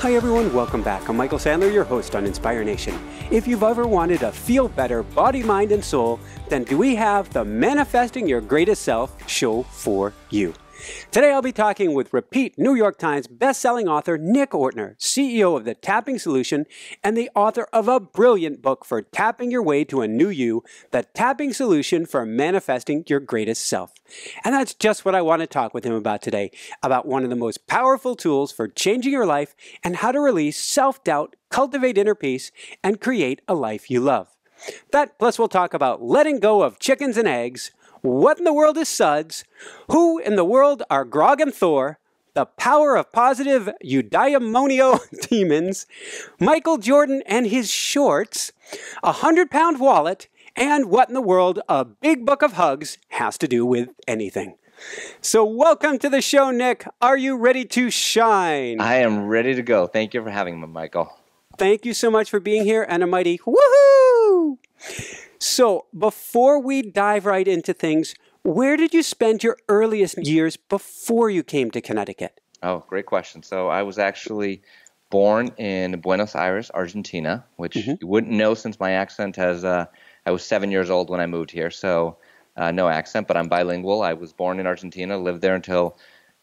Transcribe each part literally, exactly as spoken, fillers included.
Hi everyone, welcome back. I'm Michael Sandler, your host on Inspire Nation. If you've ever wanted to feel better, body, mind, and soul, then do we have the Manifesting Your Greatest Self show for you. Today I'll be talking with repeat New York Times best-selling author Nick Ortner, C E O of The Tapping Solution and the author of a brilliant book for tapping your way to a new you, The Tapping Solution for Manifesting Your Greatest Self. And that's just what I want to talk with him about today, about one of the most powerful tools for changing your life and how to release self-doubt, cultivate inner peace, and create a life you love. That, plus we'll talk about letting go of chickens and eggs, what in the world is suds? Who in the world are Grog and Thor? The power of positive eudaimonia demons, Michael Jordan and his shorts, a hundred-pound wallet, and what in the world a big book of hugs has to do with anything. So welcome to the show, Nick. Are you ready to shine? I am ready to go. Thank you for having me, Michael. Thank you so much for being here, and a mighty woohoo! So before we dive right into things, where did you spend your earliest years before you came to Connecticut? Oh, great question. So I was actually born in Buenos Aires, Argentina, which mm-hmm. you wouldn't know since my accent has, uh, I was seven years old when I moved here, so uh, no accent, but I'm bilingual. I was born in Argentina, lived there until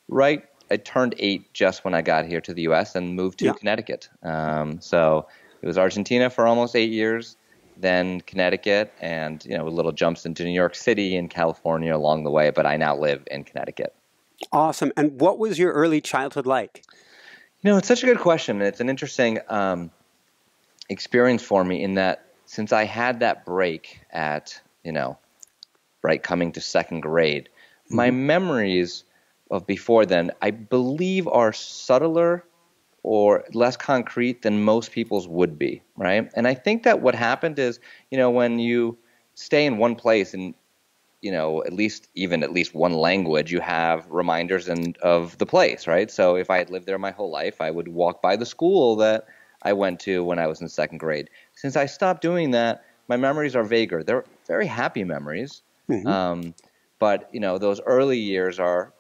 right, I turned eight just when I got here to the U S and moved to yeah. Connecticut. Um, so it was Argentina for almost eight years. Then Connecticut, and you know, little jumps into New York City and California along the way, but I now live in Connecticut. Awesome. And what was your early childhood like? You know, it's such a good question. It's an interesting um, experience for me in that since I had that break at, you know, right coming to second grade, mm-hmm. my memories of before then, I believe, are subtler or less concrete than most people's would be, right? And I think that what happened is, you know, when you stay in one place and, you know, at least even at least one language, you have reminders and of the place, right? So if I had lived there my whole life, I would walk by the school that I went to when I was in second grade. Since I stopped doing that, my memories are vaguer. They're very happy memories. Mm-hmm. um, but, you know, those early years are,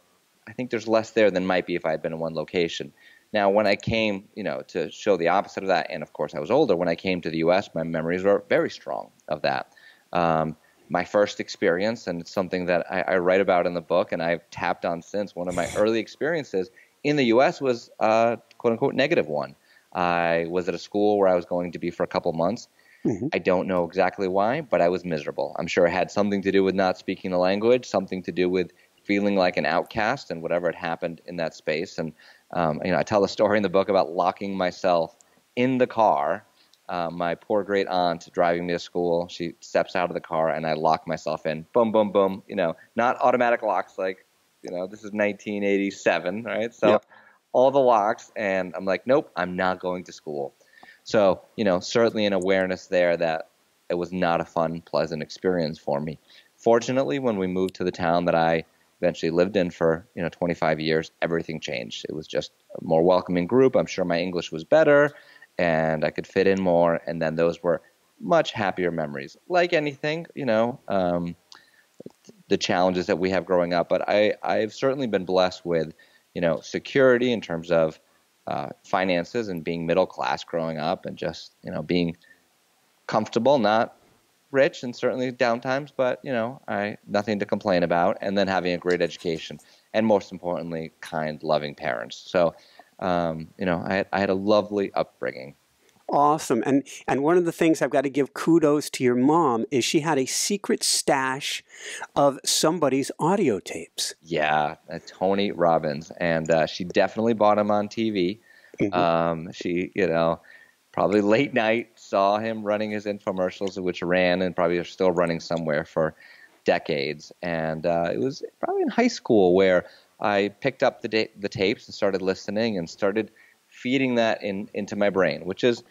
I think there's less there than might be if I had been in one location. Now, when I came, you know, to show the opposite of that, and of course I was older, when I came to the U S, my memories were very strong of that. Um, my first experience, and it's something that I, I write about in the book and I've tapped on since, one of my early experiences in the U S was a quote-unquote negative one. I was at a school where I was going to be for a couple months. Mm-hmm. I don't know exactly why, but I was miserable. I'm sure it had something to do with not speaking the language, something to do with feeling like an outcast and whatever had happened in that space. And Um, you know, I tell a story in the book about locking myself in the car. Uh, my poor great aunt driving me to school, she steps out of the car and I lock myself in. Boom, boom, boom. You know, not automatic locks like, you know, this is nineteen eighty-seven, right? So yep. all the locks, and I'm like, nope, I'm not going to school. So, you know, certainly an awareness there that it was not a fun, pleasant experience for me. Fortunately, when we moved to the town that I eventually lived in for, you know, twenty-five years, everything changed. It was just a more welcoming group. I'm sure my English was better and I could fit in more. And then those were much happier memories. Like anything, you know, um, the challenges that we have growing up. But I, I've certainly been blessed with, you know, security in terms of uh, finances and being middle class growing up and just, you know, being comfortable, not rich and certainly downtimes, but you know, I nothing to complain about. And then having a great education, and most importantly, kind, loving parents. So, um, you know, I had, I had a lovely upbringing. Awesome, and and one of the things I've got to give kudos to your mom is she had a secret stash of somebody's audio tapes. Yeah, uh, Tony Robbins, and uh, she definitely bought him on T V. Mm-hmm. Um, she, you know. Probably late night, saw him running his infomercials, which ran and probably are still running somewhere for decades. And uh, it was probably in high school where I picked up the, the tapes and started listening and started feeding that in, into my brain, which is,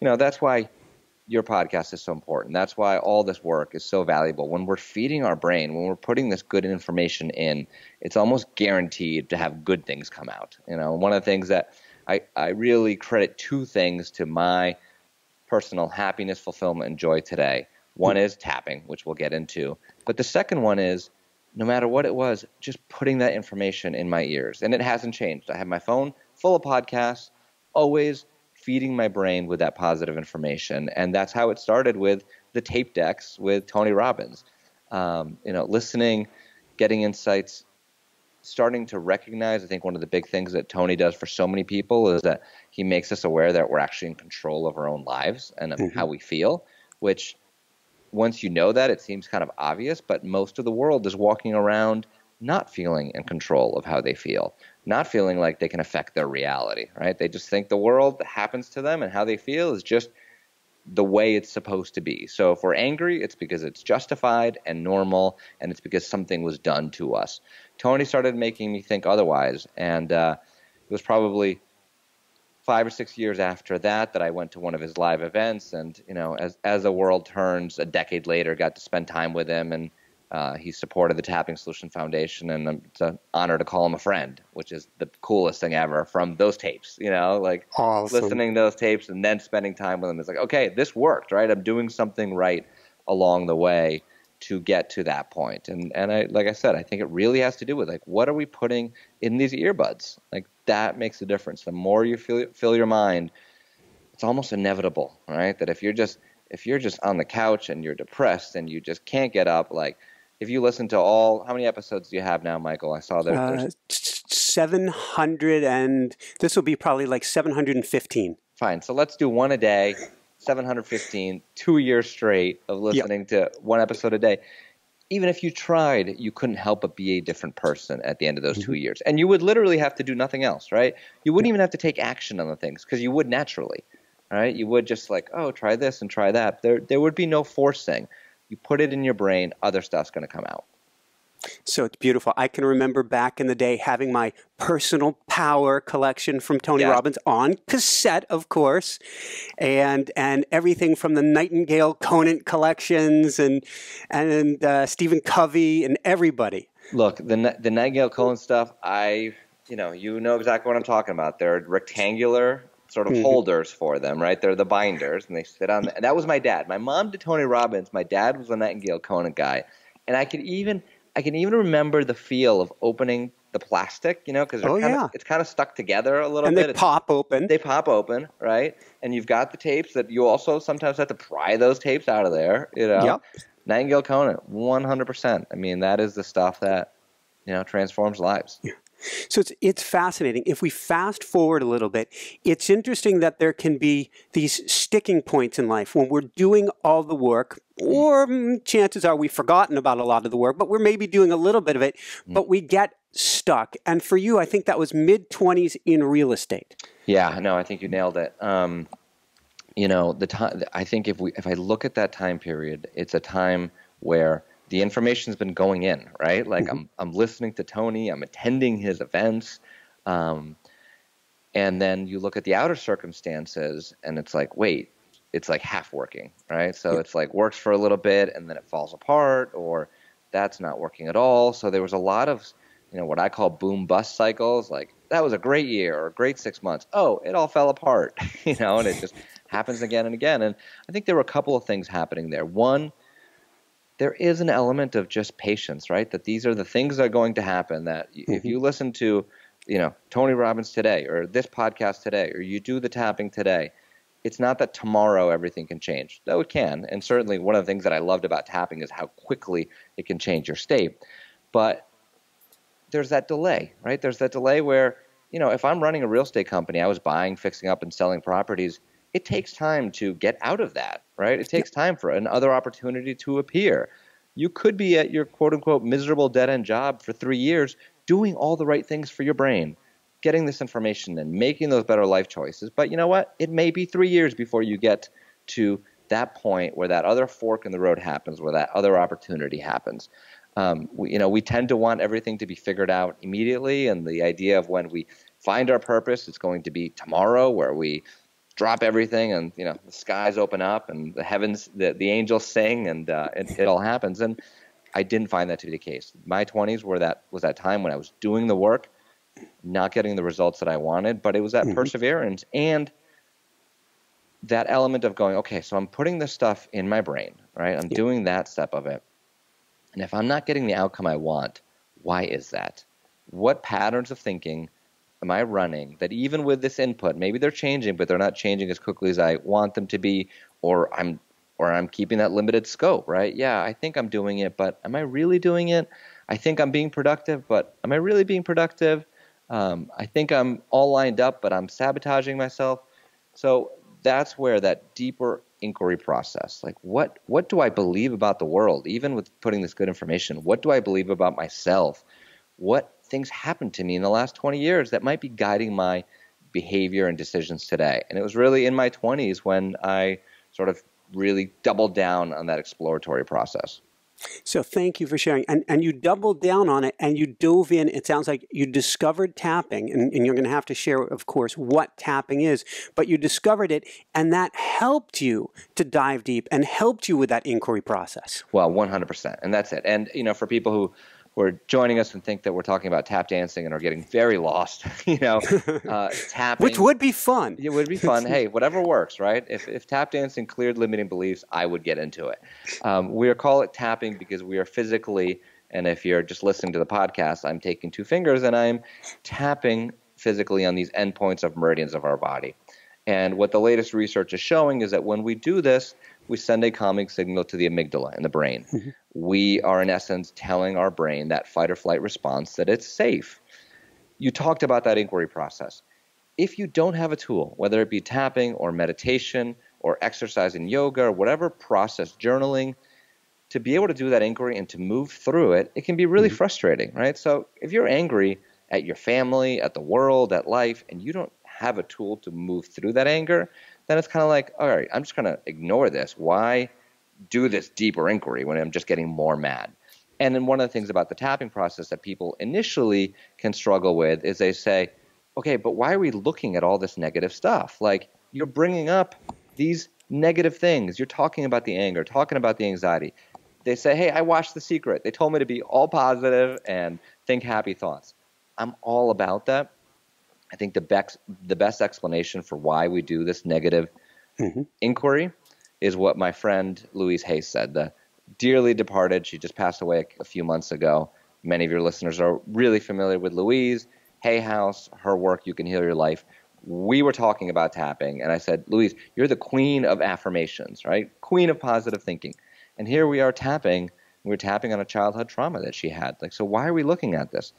you know, that's why your podcast is so important. That's why all this work is so valuable. When we're feeding our brain, when we're putting this good information in, it's almost guaranteed to have good things come out. You know, one of the things that I, I really credit two things to my personal happiness, fulfillment, and joy today. One is tapping, which we'll get into. But the second one is, no matter what it was, just putting that information in my ears. And it hasn't changed. I have my phone full of podcasts, always feeding my brain with that positive information. And that's how it started with the tape decks with Tony Robbins. Um, you know, listening, getting insights, starting to recognize, I think one of the big things that Tony does for so many people is that he makes us aware that we're actually in control of our own lives and of mm-hmm. how we feel, which once you know that, it seems kind of obvious, but most of the world is walking around not feeling in control of how they feel, not feeling like they can affect their reality, right? They just think the world that happens to them and how they feel is just the way it's supposed to be. So if we're angry, it's because it's justified and normal, and it's because something was done to us. Tony started making me think otherwise, and uh, it was probably five or six years after that that I went to one of his live events, and you know, as as the world turns, a decade later, got to spend time with him, and uh, he supported the Tapping Solution Foundation, and it's an honor to call him a friend, which is the coolest thing ever from those tapes, you know, like awesome. Listening to those tapes and then spending time with him. It's like, okay, this worked, right? I'm doing something right along the way to get to that point. And, and I, like I said, I think it really has to do with like, what are we putting in these earbuds? Like that makes a difference. The more you fill, fill your mind, it's almost inevitable, right? That if you're just, if you're just on the couch and you're depressed and you just can't get up, like, if you listen to all, how many episodes do you have now, Michael? I saw there. Uh, seven hundred and this will be probably like seven hundred fifteen. Fine. So let's do one a day, seven hundred fifteen, two years straight of listening yep. to one episode a day. Even if you tried, you couldn't help but be a different person at the end of those mm-hmm. two years. And you would literally have to do nothing else, right? You wouldn't even have to take action on the things because you would naturally, right? You would just like, oh, try this and try that. There, there would be no forcing. You put it in your brain, other stuff's going to come out. So it's beautiful. I can remember back in the day having my personal power collection from Tony yeah. Robbins on cassette, of course, and and everything from the Nightingale Conant collections and and uh, Stephen Covey and everybody. Look, the the Nightingale Conant stuff, I you know you know exactly what I'm talking about. They're rectangular sort of mm-hmm. holders for them, right? They're the binders, and they sit on. The, and that was my dad. My mom did Tony Robbins. My dad was a Nightingale Conant guy, and I could even I can even remember the feel of opening the plastic, you know, because oh, yeah. it's kind of stuck together a little and bit. And they pop open. They pop open, right? And you've got the tapes that you also sometimes have to pry those tapes out of there, you know. Yep. Nightingale Conant, one hundred percent. I mean, that is the stuff that, you know, transforms lives. Yeah. So it's, it's fascinating. If we fast forward a little bit, it's interesting that there can be these sticking points in life when we're doing all the work, or mm, chances are we've forgotten about a lot of the work, but we're maybe doing a little bit of it, mm. but we get stuck. And for you, I think that was mid twenties in real estate. Yeah, no, I think you nailed it. Um, you know, the time, I think if we, if I look at that time period, it's a time where the information's been going in, right? Like mm-hmm. I'm, I'm listening to Tony, I'm attending his events. Um, and then you look at the outer circumstances and it's like, wait, it's like half working, right? So yeah. it's like works for a little bit and then it falls apart, or that's not working at all. So there was a lot of, you know, what I call boom bust cycles. Like that was a great year or a great six months. Oh, it all fell apart, you know, and it just happens again and again. And I think there were a couple of things happening there. One, there is an element of just patience, right? That these are the things that are going to happen, that mm-hmm. if you listen to, you know, Tony Robbins today or this podcast today, or you do the tapping today, it's not that tomorrow everything can change. Though it can. And certainly one of the things that I loved about tapping is how quickly it can change your state. But there's that delay, right? There's that delay where, you know, if I'm running a real estate company, I was buying, fixing up, and selling properties. It takes time to get out of that, right? It takes time for another opportunity to appear. You could be at your quote-unquote miserable dead-end job for three years doing all the right things for your brain, getting this information and making those better life choices. But you know what? It may be three years before you get to that point where that other fork in the road happens, where that other opportunity happens. Um, we, you know, we tend to want everything to be figured out immediately, and the idea of when we find our purpose, it's going to be tomorrow where we drop everything and, you know, the skies open up and the heavens, the, the angels sing and uh, it, it all happens. And I didn't find that to be the case. My twenties were that was that time when I was doing the work, not getting the results that I wanted, but it was that mm-hmm. perseverance and that element of going, okay, so I'm putting this stuff in my brain, right? I'm yeah. doing that step of it. And if I'm not getting the outcome I want, why is that? What patterns of thinking am I running that even with this input, maybe they're changing, but they're not changing as quickly as I want them to be, or I'm or I'm keeping that limited scope, right? Yeah, I think I'm doing it, but am I really doing it? I think I'm being productive, but am I really being productive? Um, I think I'm all lined up, but I'm sabotaging myself. So that's where that deeper inquiry process, like what what do I believe about the world, even with putting this good information? What do I believe about myself? What things happened to me in the last twenty years that might be guiding my behavior and decisions today? And it was really in my twenties when I sort of really doubled down on that exploratory process. So thank you for sharing. And, and you doubled down on it and you dove in. It sounds like you discovered tapping, and, and you're going to have to share, of course, what tapping is, but you discovered it and that helped you to dive deep and helped you with that inquiry process. Well, one hundred percent. And that's it. And, you know, for people who who are joining us and think that we're talking about tap dancing and are getting very lost, you know, uh, tapping. Which would be fun. It would be fun. Hey, whatever works, right? If, if tap dancing cleared limiting beliefs, I would get into it. Um, we call it tapping because we are physically, and if you're just listening to the podcast, I'm taking two fingers and I'm tapping physically on these endpoints of meridians of our body. And what the latest research is showing is that when we do this, we send a calming signal to the amygdala in the brain. Mm-hmm. We are, in essence, telling our brain, that fight or flight response, that it's safe. You talked about that inquiry process. If you don't have a tool, whether it be tapping or meditation or exercise in yoga or whatever process, journaling, to be able to do that inquiry and to move through it, it can be really mm-hmm. frustrating, right? So if you're angry at your family, at the world, at life, and you don't have a tool to move through that anger, then it's kind of like, all right, I'm just going to ignore this. Why do this deeper inquiry when I'm just getting more mad? And then one of the things about the tapping process that people initially can struggle with is they say, okay, but why are we looking at all this negative stuff? Like, you're bringing up these negative things. You're talking about the anger, talking about the anxiety. They say, hey, I watched The Secret. They told me to be all positive and think happy thoughts. I'm all about that. I think the best, the best explanation for why we do this negative mm-hmm. inquiry is what my friend Louise Hay said, the dearly departed. She just passed away a few months ago. Many of your listeners are really familiar with Louise Hay House, her work, You Can Heal Your Life. We were talking about tapping, and I said, Louise, you're the queen of affirmations, right? Queen of positive thinking. And here we are tapping, and we're tapping on a childhood trauma that she had. Like, so why are we looking at this?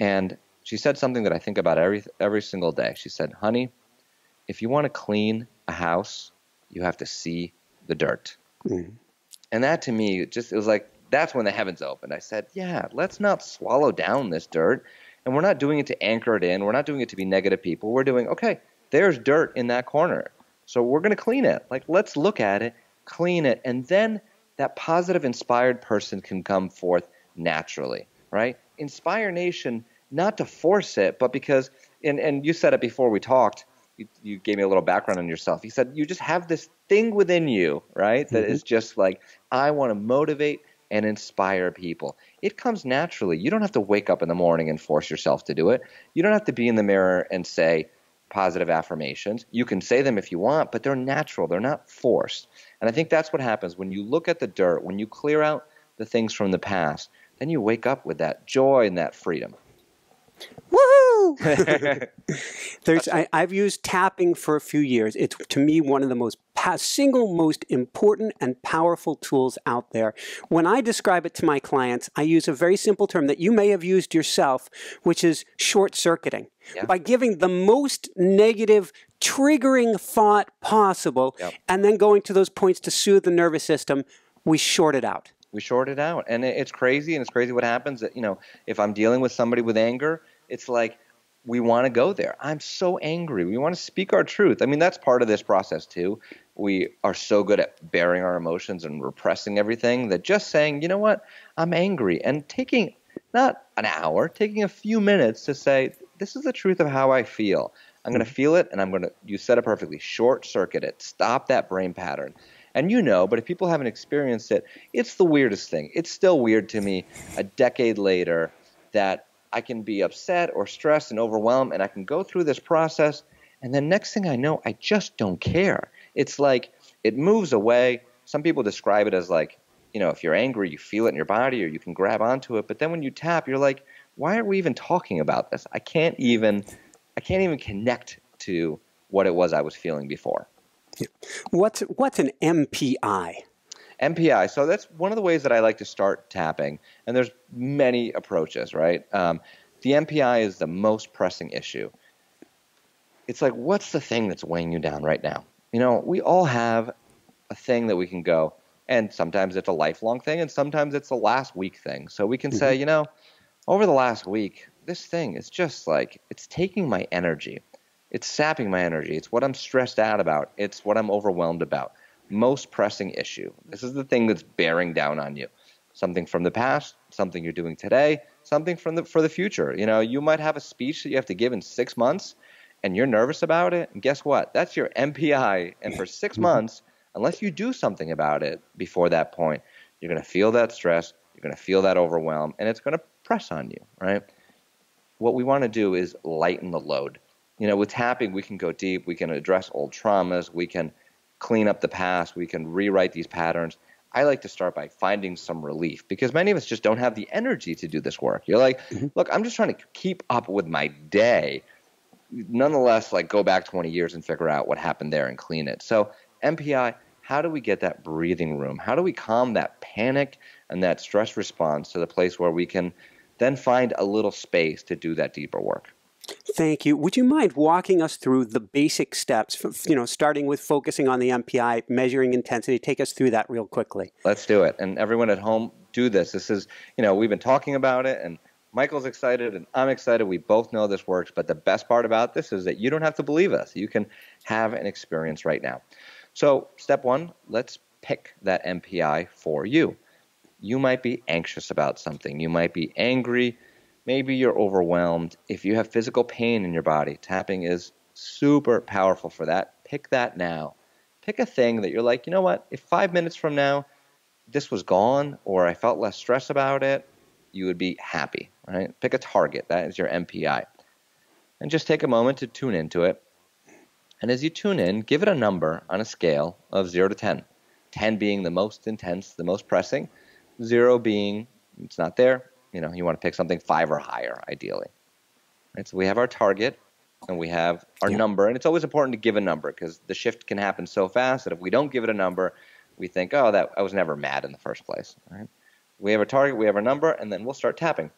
And she said something that I think about every every single day. She said, honey, if you want to clean a house, you have to see the dirt. Mm-hmm. And that to me, it just it was like, that's when the heavens opened. I said, yeah, let's not swallow down this dirt. And we're not doing it to anchor it in. We're not doing it to be negative people. We're doing, okay, there's dirt in that corner, so we're going to clean it. Like, let's look at it, clean it. And then that positive, inspired person can come forth naturally, right? Inspire Nation, not to force it, but because, and, and you said it before we talked, you, you gave me a little background on yourself. You said you just have this thing within you, right, that mm-hmm. is just like, I want to motivate and inspire people. It comes naturally. You don't have to wake up in the morning and force yourself to do it. You don't have to be in the mirror and say positive affirmations. You can say them if you want, but they're natural. They're not forced. And I think that's what happens when you look at the dirt, when you clear out the things from the past, then you wake up with that joy and that freedom. Woohoo! There's, I, I've used tapping for a few years. It's, to me, one of the most single most important and powerful tools out there. When I describe it to my clients, I use a very simple term that you may have used yourself, which is short-circuiting. Yeah. By giving the most negative, triggering thought possible, yep. and then going to those points to soothe the nervous system, we short it out. We short it out. And it's crazy, and it's crazy what happens. That, you know, if I'm dealing with somebody with anger, it's like we want to go there. I'm so angry. We want to speak our truth. I mean, that's part of this process too. We are so good at bearing our emotions and repressing everything that just saying, you know what, I'm angry. And taking not an hour, taking a few minutes to say, this is the truth of how I feel. I'm going to feel it, and I'm going to, you said it perfectly, short circuit it. Stop that brain pattern. And you know, but if people haven't experienced it, it's the weirdest thing. It's still weird to me a decade later that I can be upset or stressed and overwhelmed, and I can go through this process, and then next thing I know, I just don't care. It's like it moves away. Some people describe it as like, you know, if you're angry, you feel it in your body or you can grab onto it. But then when you tap, you're like, why are we even talking about this? I can't even I can't even connect to what it was I was feeling before. Yeah. What's, what's an M P I? M P I. So that's one of the ways that I like to start tapping. And there's many approaches, right? Um, the M P I is the most pressing issue. It's like, what's the thing that's weighing you down right now? You know, we all have a thing that we can go, and sometimes it's a lifelong thing, and sometimes it's a last week thing. So we can mm-hmm. say, you know, over the last week, this thing is just like, it's taking my energy. It's sapping my energy. It's what I'm stressed out about. It's what I'm overwhelmed about. Most pressing issue. This is the thing that's bearing down on you. Something from the past, something you're doing today, something from the, for the future. You know, you might have a speech that you have to give in six months, and you're nervous about it, and guess what? That's your M P I, and for six months, unless you do something about it before that point, you're going to feel that stress, you're going to feel that overwhelm, and it's going to press on you, right? What we want to do is lighten the load. You know, with tapping, we can go deep, we can address old traumas, we can clean up the past, we can rewrite these patterns. I like to start by finding some relief, because many of us just don't have the energy to do this work. You're like, mm-hmm. look, I'm just trying to keep up with my day. Nonetheless, like, go back twenty years and figure out what happened there and clean it. So M P I, how do we get that breathing room? How do we calm that panic and that stress response to the place where we can then find a little space to do that deeper work? Thank you. Would you mind walking us through the basic steps, for, you know, starting with focusing on the M P I, measuring intensity? Take us through that real quickly. Let's do it. And everyone at home, do this. This is, you know, we've been talking about it, and Michael's excited and I'm excited. We both know this works, but the best part about this is that you don't have to believe us. You can have an experience right now. So step one, let's pick that M P I for you. You might be anxious about something. You might be angry. Maybe you're overwhelmed. If you have physical pain in your body, tapping is super powerful for that. Pick that now. Pick a thing that you're like, you know what, if five minutes from now this was gone or I felt less stress about it, you would be happy, right? Pick a target. That is your M P I. And just take a moment to tune into it. And as you tune in, give it a number on a scale of zero to ten. ten being the most intense, the most pressing. zero being it's not there. You know, you want to pick something five or higher, ideally. Right, so we have our target and we have our yeah. number. And it's always important to give a number, because the shift can happen so fast that if we don't give it a number, we think, oh, that I was never mad in the first place. Right? We have our target, we have our number, and then we'll start tapping.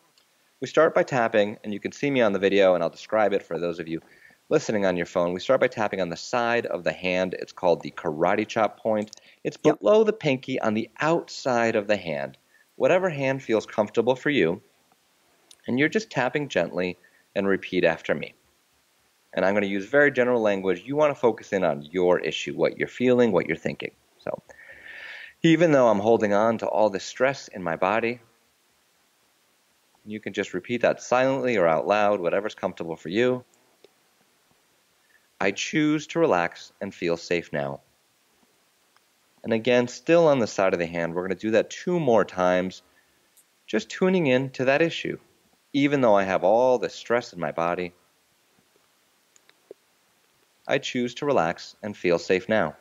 We start by tapping, and you can see me on the video, and I'll describe it for those of you listening on your phone. We start by tapping on the side of the hand. It's called the karate chop point. It's below the pinky on the outside of the hand. Whatever hand feels comfortable for you, and you're just tapping gently, and repeat after me. And I'm going to use very general language. You want to focus in on your issue, what you're feeling, what you're thinking. So, even though I'm holding on to all this stress in my body, you can just repeat that silently or out loud, whatever's comfortable for you. I choose to relax and feel safe now. And again, still on the side of the hand, we're going to do that two more times, just tuning in to that issue. Even though I have all the stress in my body, I choose to relax and feel safe now.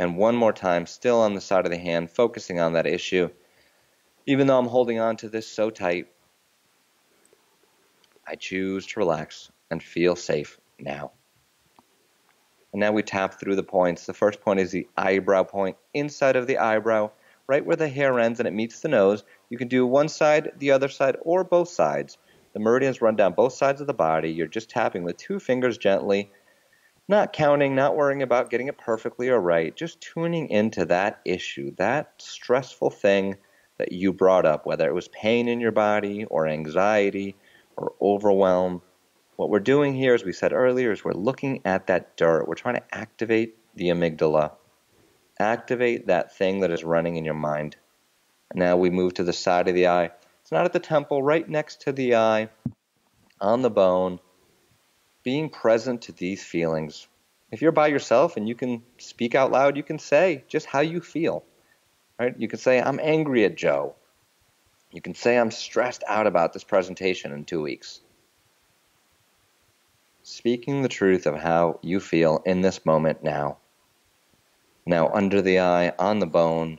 And one more time, still on the side of the hand, focusing on that issue. Even though I'm holding on to this so tight, I choose to relax and feel safe now. And now we tap through the points. The first point is the eyebrow point, inside of the eyebrow, right where the hair ends and it meets the nose. You can do one side, the other side, or both sides. The meridians run down both sides of the body. You're just tapping with two fingers gently, not counting, not worrying about getting it perfectly or right, just tuning into that issue, that stressful thing that you brought up, whether it was pain in your body or anxiety or overwhelm. What we're doing here, as we said earlier, is we're looking at that dirt. We're trying to activate the amygdala, activate that thing that is running in your mind. Now we move to the side of the eye. It's not at the temple, right next to the eye, on the bone, being present to these feelings. If you're by yourself and you can speak out loud, you can say just how you feel. Right? You can say, I'm angry at Joe. You can say, I'm stressed out about this presentation in two weeks. Speaking the truth of how you feel in this moment now. Now under the eye, on the bone.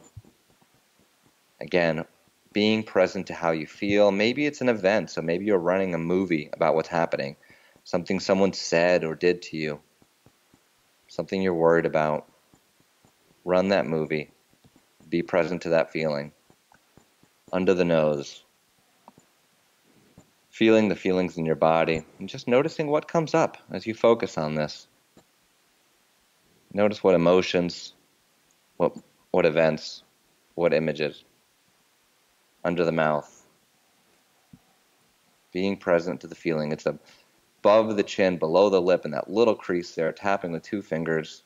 Again, being present to how you feel. Maybe it's an event, so maybe you're running a movie about what's happening, something someone said or did to you, something you're worried about. Run that movie. Be present to that feeling. Under the nose. Feeling the feelings in your body and just noticing what comes up as you focus on this. Notice what emotions, what what events, what images. Under the mouth. Being present to the feeling. It's above the chin, below the lip, and that little crease there, tapping with two fingers.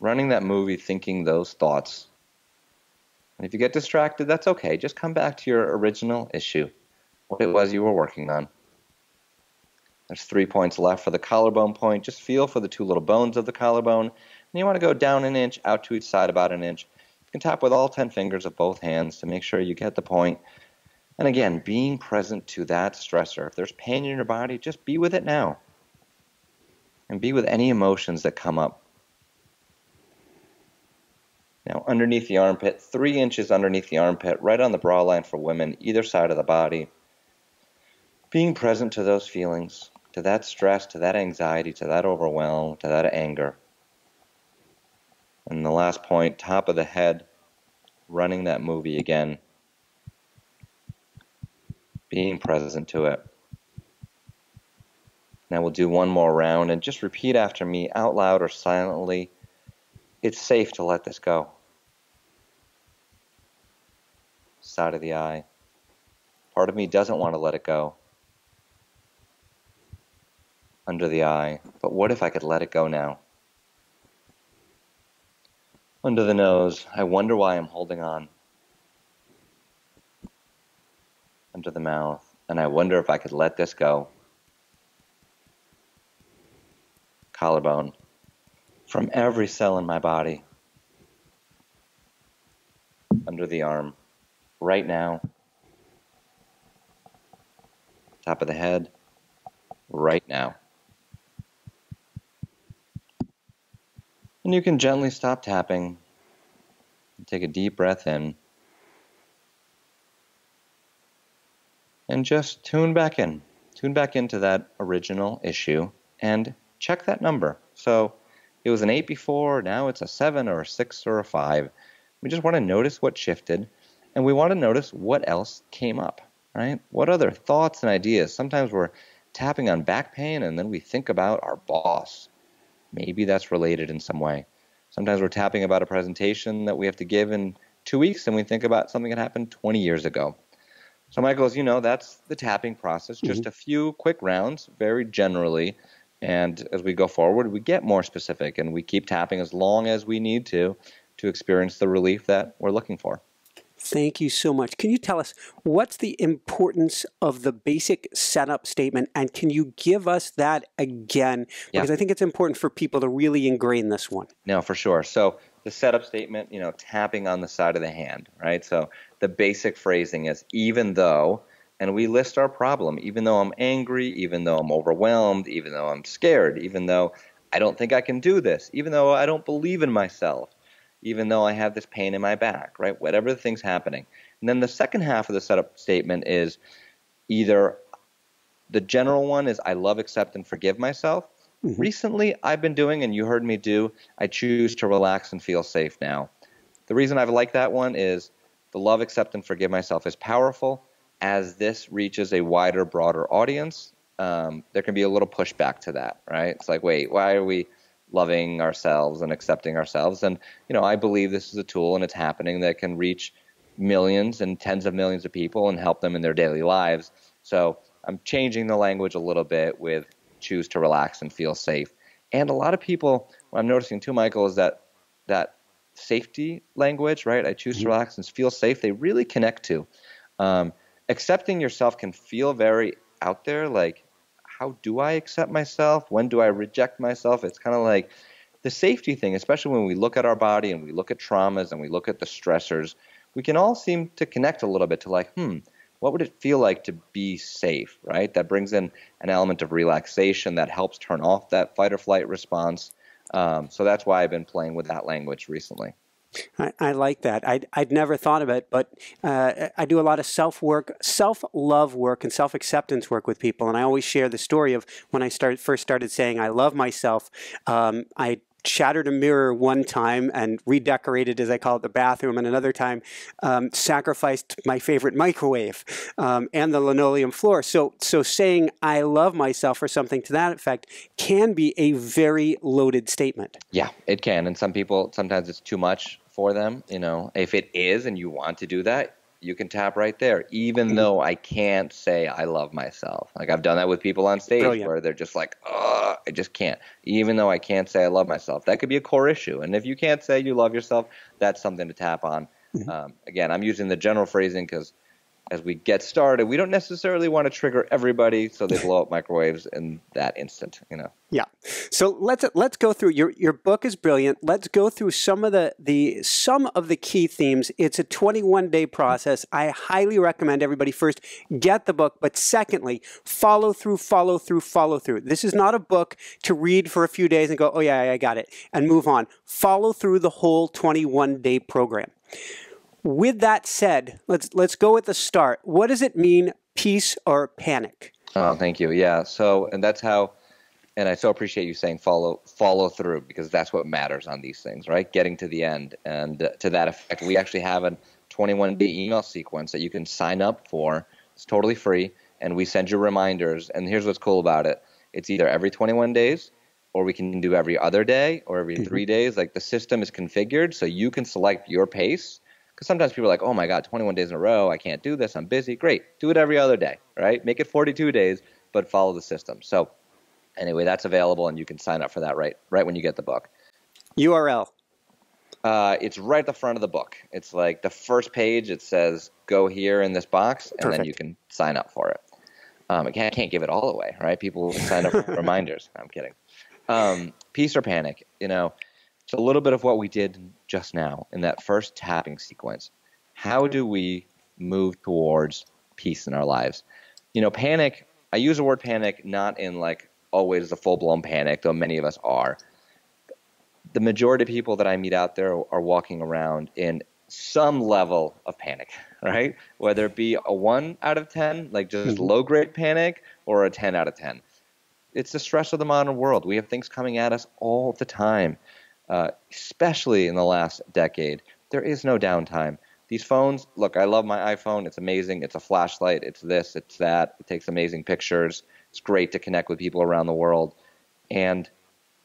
Running that movie, thinking those thoughts. And if you get distracted, that's okay. Just come back to your original issue, what it was you were working on. There's three points left for the collarbone point. Just feel for the two little bones of the collarbone. And you want to go down an inch, out to each side about an inch. You can tap with all ten fingers of both hands to make sure you get the point. And again, being present to that stressor. If there's pain in your body, just be with it now. And be with any emotions that come up. Now, underneath the armpit, three inches underneath the armpit, right on the bra line for women, either side of the body. Being present to those feelings, to that stress, to that anxiety, to that overwhelm, to that anger. And the last point, top of the head, running that movie again. Being present to it. Now we'll do one more round and just repeat after me out loud or silently. It's safe to let this go. Side of the eye. Part of me doesn't want to let it go. Under the eye. But what if I could let it go now? Under the nose. I wonder why I'm holding on. Under the mouth. And I wonder if I could let this go. Collarbone. From every cell in my body, under the arm, right now, top of the head, right now. And you can gently stop tapping, and take a deep breath in, and just tune back in, tune back into that original issue, and check that number. So it was an eight before, now it's a seven or a six or a five. We just want to notice what shifted, and we want to notice what else came up, right? What other thoughts and ideas? Sometimes we're tapping on back pain, and then we think about our boss. Maybe that's related in some way. Sometimes we're tapping about a presentation that we have to give in two weeks, and we think about something that happened twenty years ago. So, Michael, as you know, that's the tapping process, mm-hmm. just a few quick rounds, very generally. And as we go forward, we get more specific, and we keep tapping as long as we need to to experience the relief that we're looking for. Thank you so much. Can you tell us what's the importance of the basic setup statement, and can you give us that again? Because yeah. I think it's important for people to really ingrain this one. No, for sure. So the setup statement, you know, tapping on the side of the hand, right? So the basic phrasing is, even though... And we list our problem, even though I'm angry, even though I'm overwhelmed, even though I'm scared, even though I don't think I can do this, even though I don't believe in myself, even though I have this pain in my back, right? Whatever the thing's happening. And then the second half of the setup statement is either the general one is I love, accept, and forgive myself. Mm-hmm. Recently I've been doing, and you heard me do, I choose to relax and feel safe now. The reason I've liked that one is the love, accept, and forgive myself is powerful. As this reaches a wider, broader audience, um, there can be a little pushback to that, right? It's like, wait, why are we loving ourselves and accepting ourselves? And, you know, I believe this is a tool, and it's happening, that can reach millions and tens of millions of people and help them in their daily lives. So I'm changing the language a little bit with choose to relax and feel safe. And a lot of people, what I'm noticing too, Michael, is that that safety language, right? I choose to relax and feel safe. They really connect to. Um, Accepting yourself can feel very out there, like, how do I accept myself? When do I reject myself? It's kind of like the safety thing, especially when we look at our body and we look at traumas and we look at the stressors, we can all seem to connect a little bit to like, hmm, what would it feel like to be safe, right? That brings in an element of relaxation that helps turn off that fight or flight response. Um, so that's why I've been playing with that language recently. I, I like that. I'd, I'd never thought of it, but uh, I do a lot of self-work, self-love work and self-acceptance work with people. And I always share the story of when I start, first started saying I love myself, um, I shattered a mirror one time and redecorated, as I call it, the bathroom, and another time um, sacrificed my favorite microwave um, and the linoleum floor. So, so saying I love myself or something to that effect can be a very loaded statement. Yeah, it can. And some people, sometimes it's too much for them. You know, if it is and you want to do that, you can tap right there, even though I can't say I love myself. Like, I've done that with people on stage Brilliant. Where they're just like, oh, I just can't, even though I can't say I love myself. That could be a core issue. And if you can't say you love yourself, that's something to tap on. Mm-hmm. Um, again, I'm using the general phrasing because as we get started, we don't necessarily want to trigger everybody so they blow up microwaves in that instant, you know. Yeah. So let's let's go through your your book is brilliant. Let's go through some of the the some of the key themes. It's a twenty-one day process. I highly recommend everybody first get the book, but secondly, follow through, follow through, follow through. This is not a book to read for a few days and go, "Oh yeah, I got it," and move on. Follow through the whole twenty-one day program. With that said, let's let's go at the start. What does it mean, peace or panic? Oh, thank you. Yeah. So, and that's how, and I so appreciate you saying follow follow through, because that's what matters on these things, right? Getting to the end. And uh, to that effect, we actually have a twenty-one day email sequence that you can sign up for. It's totally free, and we send you reminders. And here's what's cool about it: it's either every twenty-one days, or we can do every other day, or every mm-hmm. three days. Like, the system is configured so you can select your pace. Sometimes people are like, oh my God, twenty-one days in a row, I can't do this, I'm busy. Great, do it every other day, right? Make it forty-two days, but follow the system. So anyway, that's available, and you can sign up for that right right when you get the book. U R L? Uh, it's right at the front of the book. It's like the first page, it says, go here in this box, and Perfect. Then you can sign up for it. Um, I can't, can't give it all away, right? People will sign up for reminders. I'm kidding. Um, peace or panic, you know. It's a little bit of what we did just now in that first tapping sequence. How do we move towards peace in our lives? You know, panic, I use the word panic not in like always the full-blown panic, though many of us are. The majority of people that I meet out there are walking around in some level of panic, right? Whether it be a one out of ten, like just mm-hmm. low-grade panic, or a ten out of ten. It's the stress of the modern world. We have things coming at us all the time. Uh, especially in the last decade, there is no downtime. These phones, look, I love my iPhone. It's amazing. It's a flashlight. It's this, it's that. It takes amazing pictures. It's great to connect with people around the world. And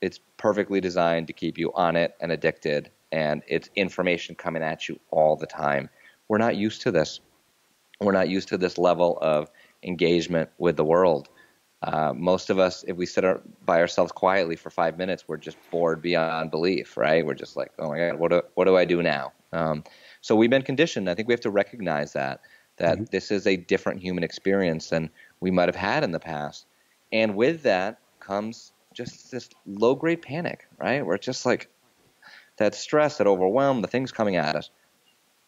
it's perfectly designed to keep you on it and addicted. And it's information coming at you all the time. We're not used to this. We're not used to this level of engagement with the world. Uh, most of us, if we sit our, by ourselves quietly for five minutes, we're just bored beyond belief, right? We're just like, oh my God, what do, what do I do now? Um, so we've been conditioned. I think we have to recognize that, that mm-hmm. this is a different human experience than we might have had in the past. And with that comes just this low-grade panic, right? We're just like that stress, that overwhelm, the things coming at us.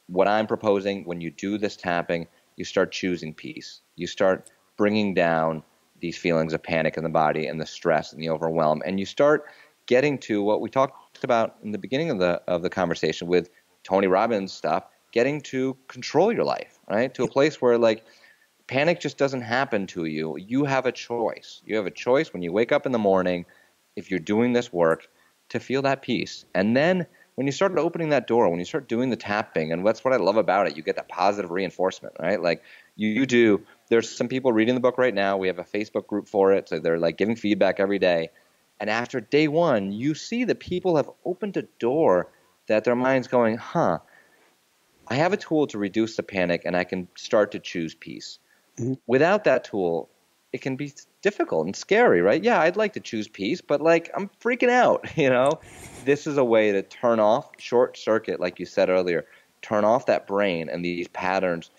What I'm proposing, when you do this tapping, you start choosing peace. You start bringing down these feelings of panic in the body and the stress and the overwhelm. And you start getting to what we talked about in the beginning of the of the conversation with Tony Robbins stuff, getting to control your life, right? To a place where like panic just doesn't happen to you. You have a choice. You have a choice when you wake up in the morning, if you're doing this work, to feel that peace. And then when you start opening that door, when you start doing the tapping, and that's what I love about it, you get that positive reinforcement, right? Like you, you do. There's some people reading the book right now. We have a Facebook group for it, so they're like giving feedback every day. And after day one, you see that people have opened a door that their mind's going, huh, I have a tool to reduce the panic and I can start to choose peace. Mm-hmm. Without that tool, it can be difficult and scary, right? Yeah, I'd like to choose peace, but like I'm freaking out, you know? This is a way to turn off, short circuit, like you said earlier, turn off that brain and these patterns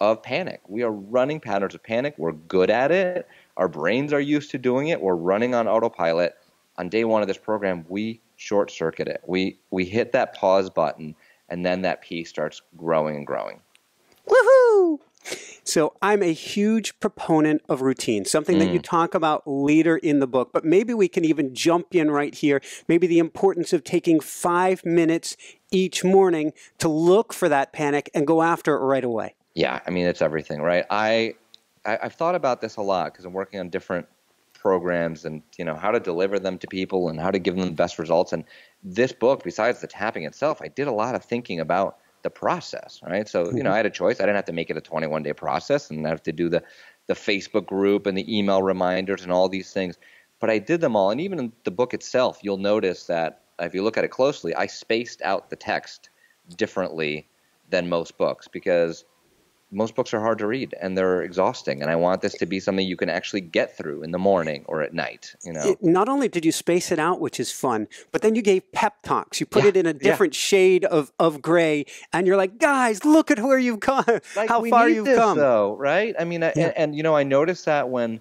of panic. We are running patterns of panic. We're good at it. Our brains are used to doing it. We're running on autopilot. On day one of this program, we short circuit it. We, we hit that pause button, and then that peace starts growing and growing. Woohoo! So I'm a huge proponent of routine, something mm. that you talk about later in the book, but maybe we can even jump in right here. Maybe the importance of taking five minutes each morning to look for that panic and go after it right away. Yeah. I mean, it's everything, right? I, I I've thought about this a lot because I'm working on different programs and, you know, how to deliver them to people and how to give them the best results. And this book, besides the tapping itself, I did a lot of thinking about the process, right? So, you know, I had a choice. I didn't have to make it a twenty-one day process and I have to do the, the Facebook group and the email reminders and all these things, but I did them all. And even in the book itself, you'll notice that if you look at it closely, I spaced out the text differently than most books because most books are hard to read and they're exhausting. And I want this to be something you can actually get through in the morning or at night. You know, it, not only did you space it out, which is fun, but then you gave pep talks. You put yeah, it in a different yeah. shade of, of gray and you're like, guys, look at where you've gone, like, how far you've this, come. Though, right? I mean, I, yeah. and, and you know, I noticed that when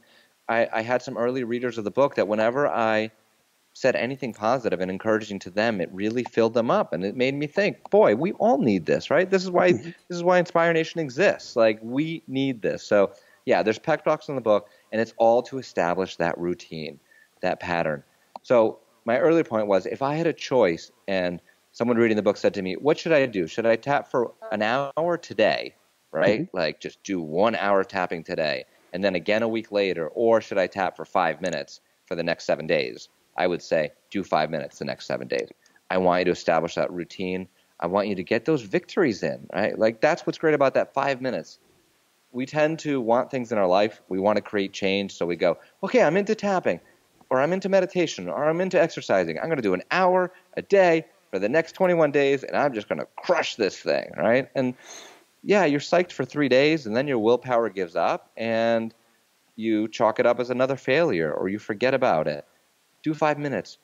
I, I had some early readers of the book that whenever I said anything positive and encouraging to them, it really filled them up. And it made me think, boy, we all need this, right? This is why, this is why Inspire Nation exists. Like, we need this. So yeah, there's pep talks in the book and it's all to establish that routine, that pattern. So my earlier point was, if I had a choice and someone reading the book said to me, what should I do? Should I tap for an hour today, right? Mm-hmm. Like, just do one hour tapping today and then again a week later, or should I tap for five minutes for the next seven days? I would say do five minutes the next seven days. I want you to establish that routine. I want you to get those victories in, right? Like, that's what's great about that five minutes. We tend to want things in our life. We want to create change. So we go, okay, I'm into tapping, or I'm into meditation, or I'm into exercising. I'm going to do an hour a day for the next twenty-one days, and I'm just going to crush this thing, right? And yeah, you're psyched for three days, and then your willpower gives up, and you chalk it up as another failure, or you forget about it. Do five minutes,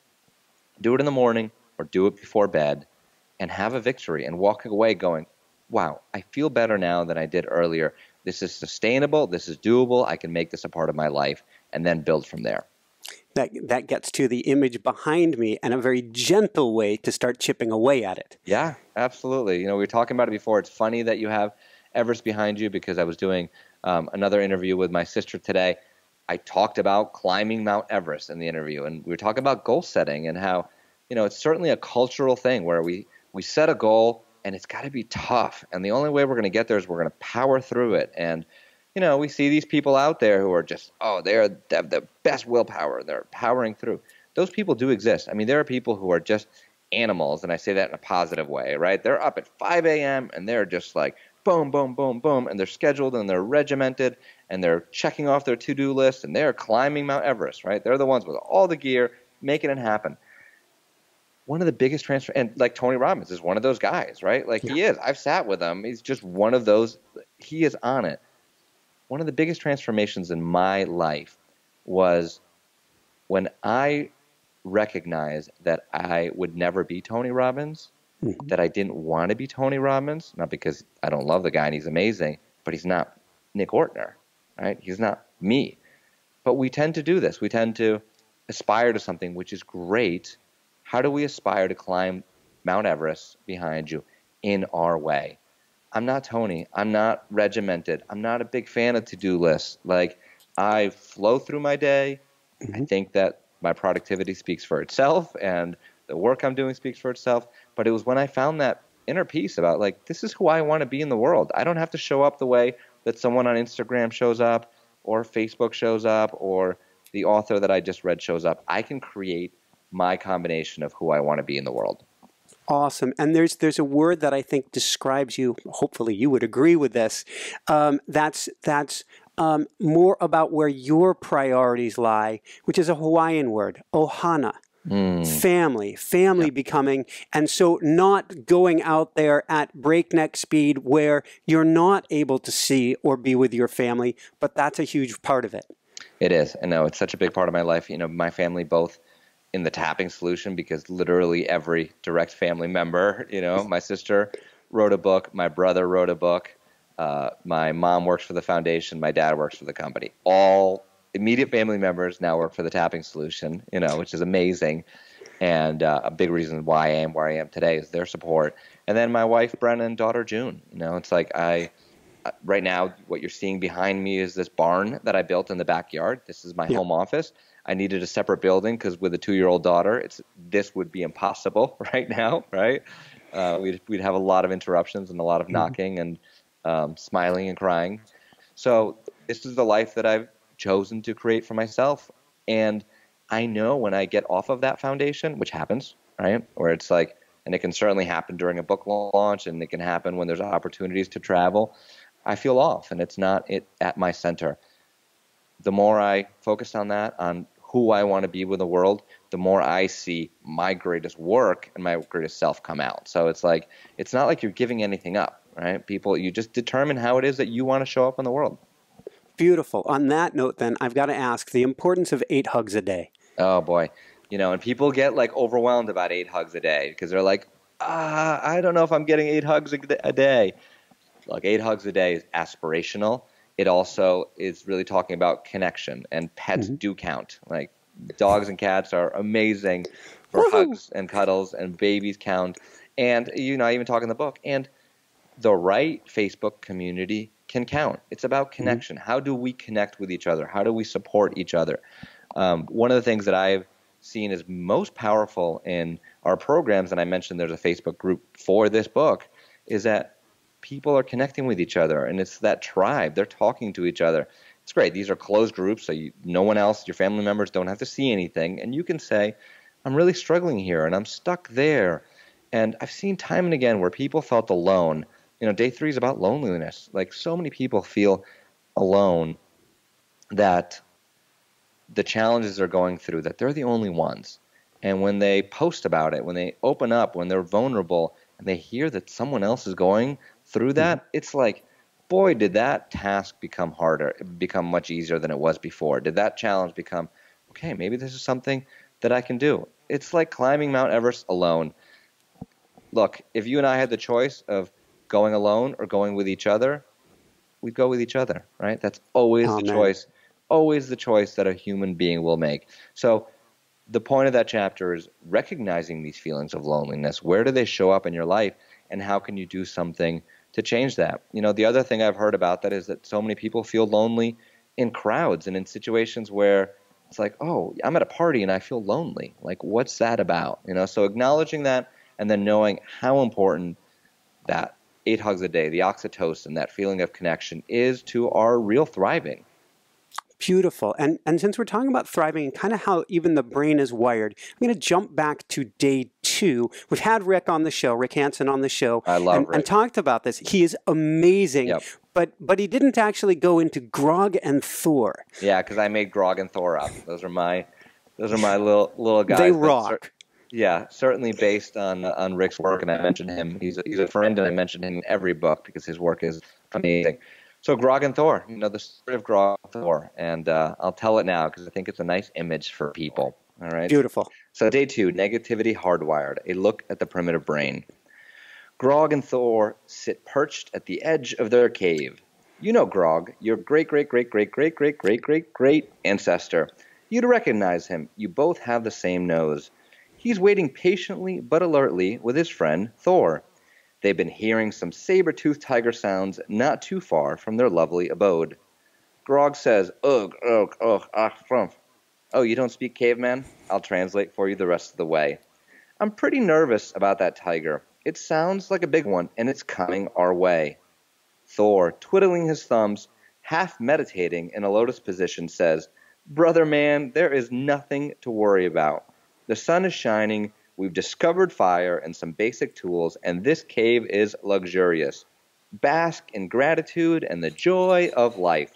do it in the morning or do it before bed and have a victory and walk away going, wow, I feel better now than I did earlier. This is sustainable. This is doable. I can make this a part of my life and then build from there. That, that gets to the image behind me and a very gentle way to start chipping away at it. Yeah, absolutely. You know, we were talking about it before. It's funny that you have Everest behind you because I was doing um, another interview with my sister today. I talked about climbing Mount Everest in the interview, and we were talking about goal setting and how, you know, it's certainly a cultural thing where we, we set a goal and it's got to be tough. And the only way we're going to get there is we're going to power through it. And, you know, we see these people out there who are just, oh, they're, they have the best willpower. They're powering through. Those people do exist. I mean, there are people who are just animals, and I say that in a positive way, right? They're up at five A M and they're just like, boom, boom, boom, boom, and they're scheduled and they're regimented and they're checking off their to-do list and they're climbing Mount Everest, right? They're the ones with all the gear, making it happen. One of the biggest transfer, and like Tony Robbins is one of those guys, right? Like yeah. he is. I've sat with him. He's just one of those. He is on it. One of the biggest transformations in my life was when I recognized that I would never be Tony Robbins. Mm-hmm. That I didn't want to be Tony Robbins, not because I don't love the guy and he's amazing, but he's not Nick Ortner, right? He's not me. But we tend to do this. We tend to aspire to something, which is great. How do we aspire to climb Mount Everest behind you in our way? I'm not Tony. I'm not regimented. I'm not a big fan of to-do lists. Like, I flow through my day. Mm-hmm. I think that my productivity speaks for itself and the work I'm doing speaks for itself. But it was when I found that inner peace about, like, this is who I want to be in the world. I don't have to show up the way that someone on Instagram shows up or Facebook shows up or the author that I just read shows up. I can create my combination of who I want to be in the world. Awesome. And there's there's a word that I think describes you. Hopefully you would agree with this. Um, that's that's um, more about where your priorities lie, which is a Hawaiian word, ohana. Mm. Family, family yep. becoming. And so not going out there at breakneck speed where you're not able to see or be with your family, but that's a huge part of it. It is. I know it's such a big part of my life. You know, my family, both in the tapping solution, because literally every direct family member, you know, my sister wrote a book. My brother wrote a book. Uh, my mom works for the foundation. My dad works for the company. All immediate family members now work for the Tapping Solution, you know, which is amazing. And uh, a big reason why I am where I am today is their support. And then my wife, Brenna, and daughter, June. You know, it's like I right now, what you're seeing behind me is this barn that I built in the backyard. This is my yeah. home office. I needed a separate building because with a two-year-old daughter, it's this would be impossible right now, right? Uh, we'd we'd have a lot of interruptions and a lot of mm-hmm. knocking and um, smiling and crying. So this is the life that I've chosen to create for myself. And I know when I get off of that foundation, which happens, right? Where it's like, and it can certainly happen during a book launch, and it can happen when there's opportunities to travel. I feel off, and it's not it at my center. The more I focus on that, on who I want to be with the world, the more I see my greatest work and my greatest self come out. So it's like, it's not like you're giving anything up, right? People, you just determine how it is that you want to show up in the world. Beautiful. On that note, then, I've got to ask the importance of eight hugs a day. Oh, boy. You know, and people get like overwhelmed about eight hugs a day because they're like, ah, I don't know if I'm getting eight hugs a day. Like eight hugs a day is aspirational. It also is really talking about connection, and pets mm-hmm. do count. Like dogs and cats are amazing for Woo-hoo. hugs and cuddles, and babies count. And, you know, I even talk in the book, and the right Facebook community can count. It's about connection. Mm-hmm. How do we connect with each other? How do we support each other? Um, one of the things that I've seen is most powerful in our programs, and I mentioned there's a Facebook group for this book, is that people are connecting with each other, and it's that tribe. They're talking to each other. It's great. These are closed groups, so you, no one else, your family members don't have to see anything, and you can say, I'm really struggling here, and I'm stuck there. And I've seen time and again where people felt alone. You know, day three is about loneliness. Like, so many people feel alone, that the challenges they're going through, that they're the only ones. And when they post about it, when they open up, when they're vulnerable, and they hear that someone else is going through that, it's like, boy, did that task become harder, become much easier than it was before. Did that challenge become, okay, maybe this is something that I can do. It's like climbing Mount Everest alone. Look, if you and I had the choice of going alone or going with each other, we'd go with each other, right? That's always oh, the man. choice, always the choice that a human being will make. So the point of that chapter is recognizing these feelings of loneliness. Where do they show up in your life, and how can you do something to change that? You know, the other thing I've heard about that is that so many people feel lonely in crowds and in situations where it's like, oh, I'm at a party and I feel lonely. Like, what's that about? You know, so acknowledging that, and then knowing how important that eight hugs a day, the oxytocin, that feeling of connection, is to our real thriving. Beautiful. And and since we're talking about thriving and kind of how even the brain is wired, I'm going to jump back to day two. We've had Rick on the show, Rick Hanson on the show. I love and, Rick. And talked about this. He is amazing. Yep. But but he didn't actually go into grog and Thor. Yeah, because I made grog and Thor up. Those are my those are my little little guys. They rock. Yeah, certainly based on on Rick's work, and I mentioned him. He's a, he's a friend, and I mentioned him in every book because his work is amazing. So grog and Thor, you know, the story of grog and Thor, and uh, I'll tell it now because I think it's a nice image for people. All right. Beautiful. So day two, negativity hardwired, a look at the primitive brain. Grog and Thor sit perched at the edge of their cave. You know Grog, your great great great great great great great great great ancestor. You'd recognize him. You both have the same nose. He's waiting patiently but alertly with his friend Thor. They've been hearing some saber-toothed tiger sounds not too far from their lovely abode. Grog says, ugh, ugh, ugh, ah, frumph. Oh, you don't speak caveman? I'll translate for you the rest of the way. I'm pretty nervous about that tiger. It sounds like a big one, and it's coming our way. Thor, twiddling his thumbs, half meditating in a lotus position, says, brother man, there is nothing to worry about. The sun is shining, we've discovered fire and some basic tools, and this cave is luxurious. Bask in gratitude and the joy of life.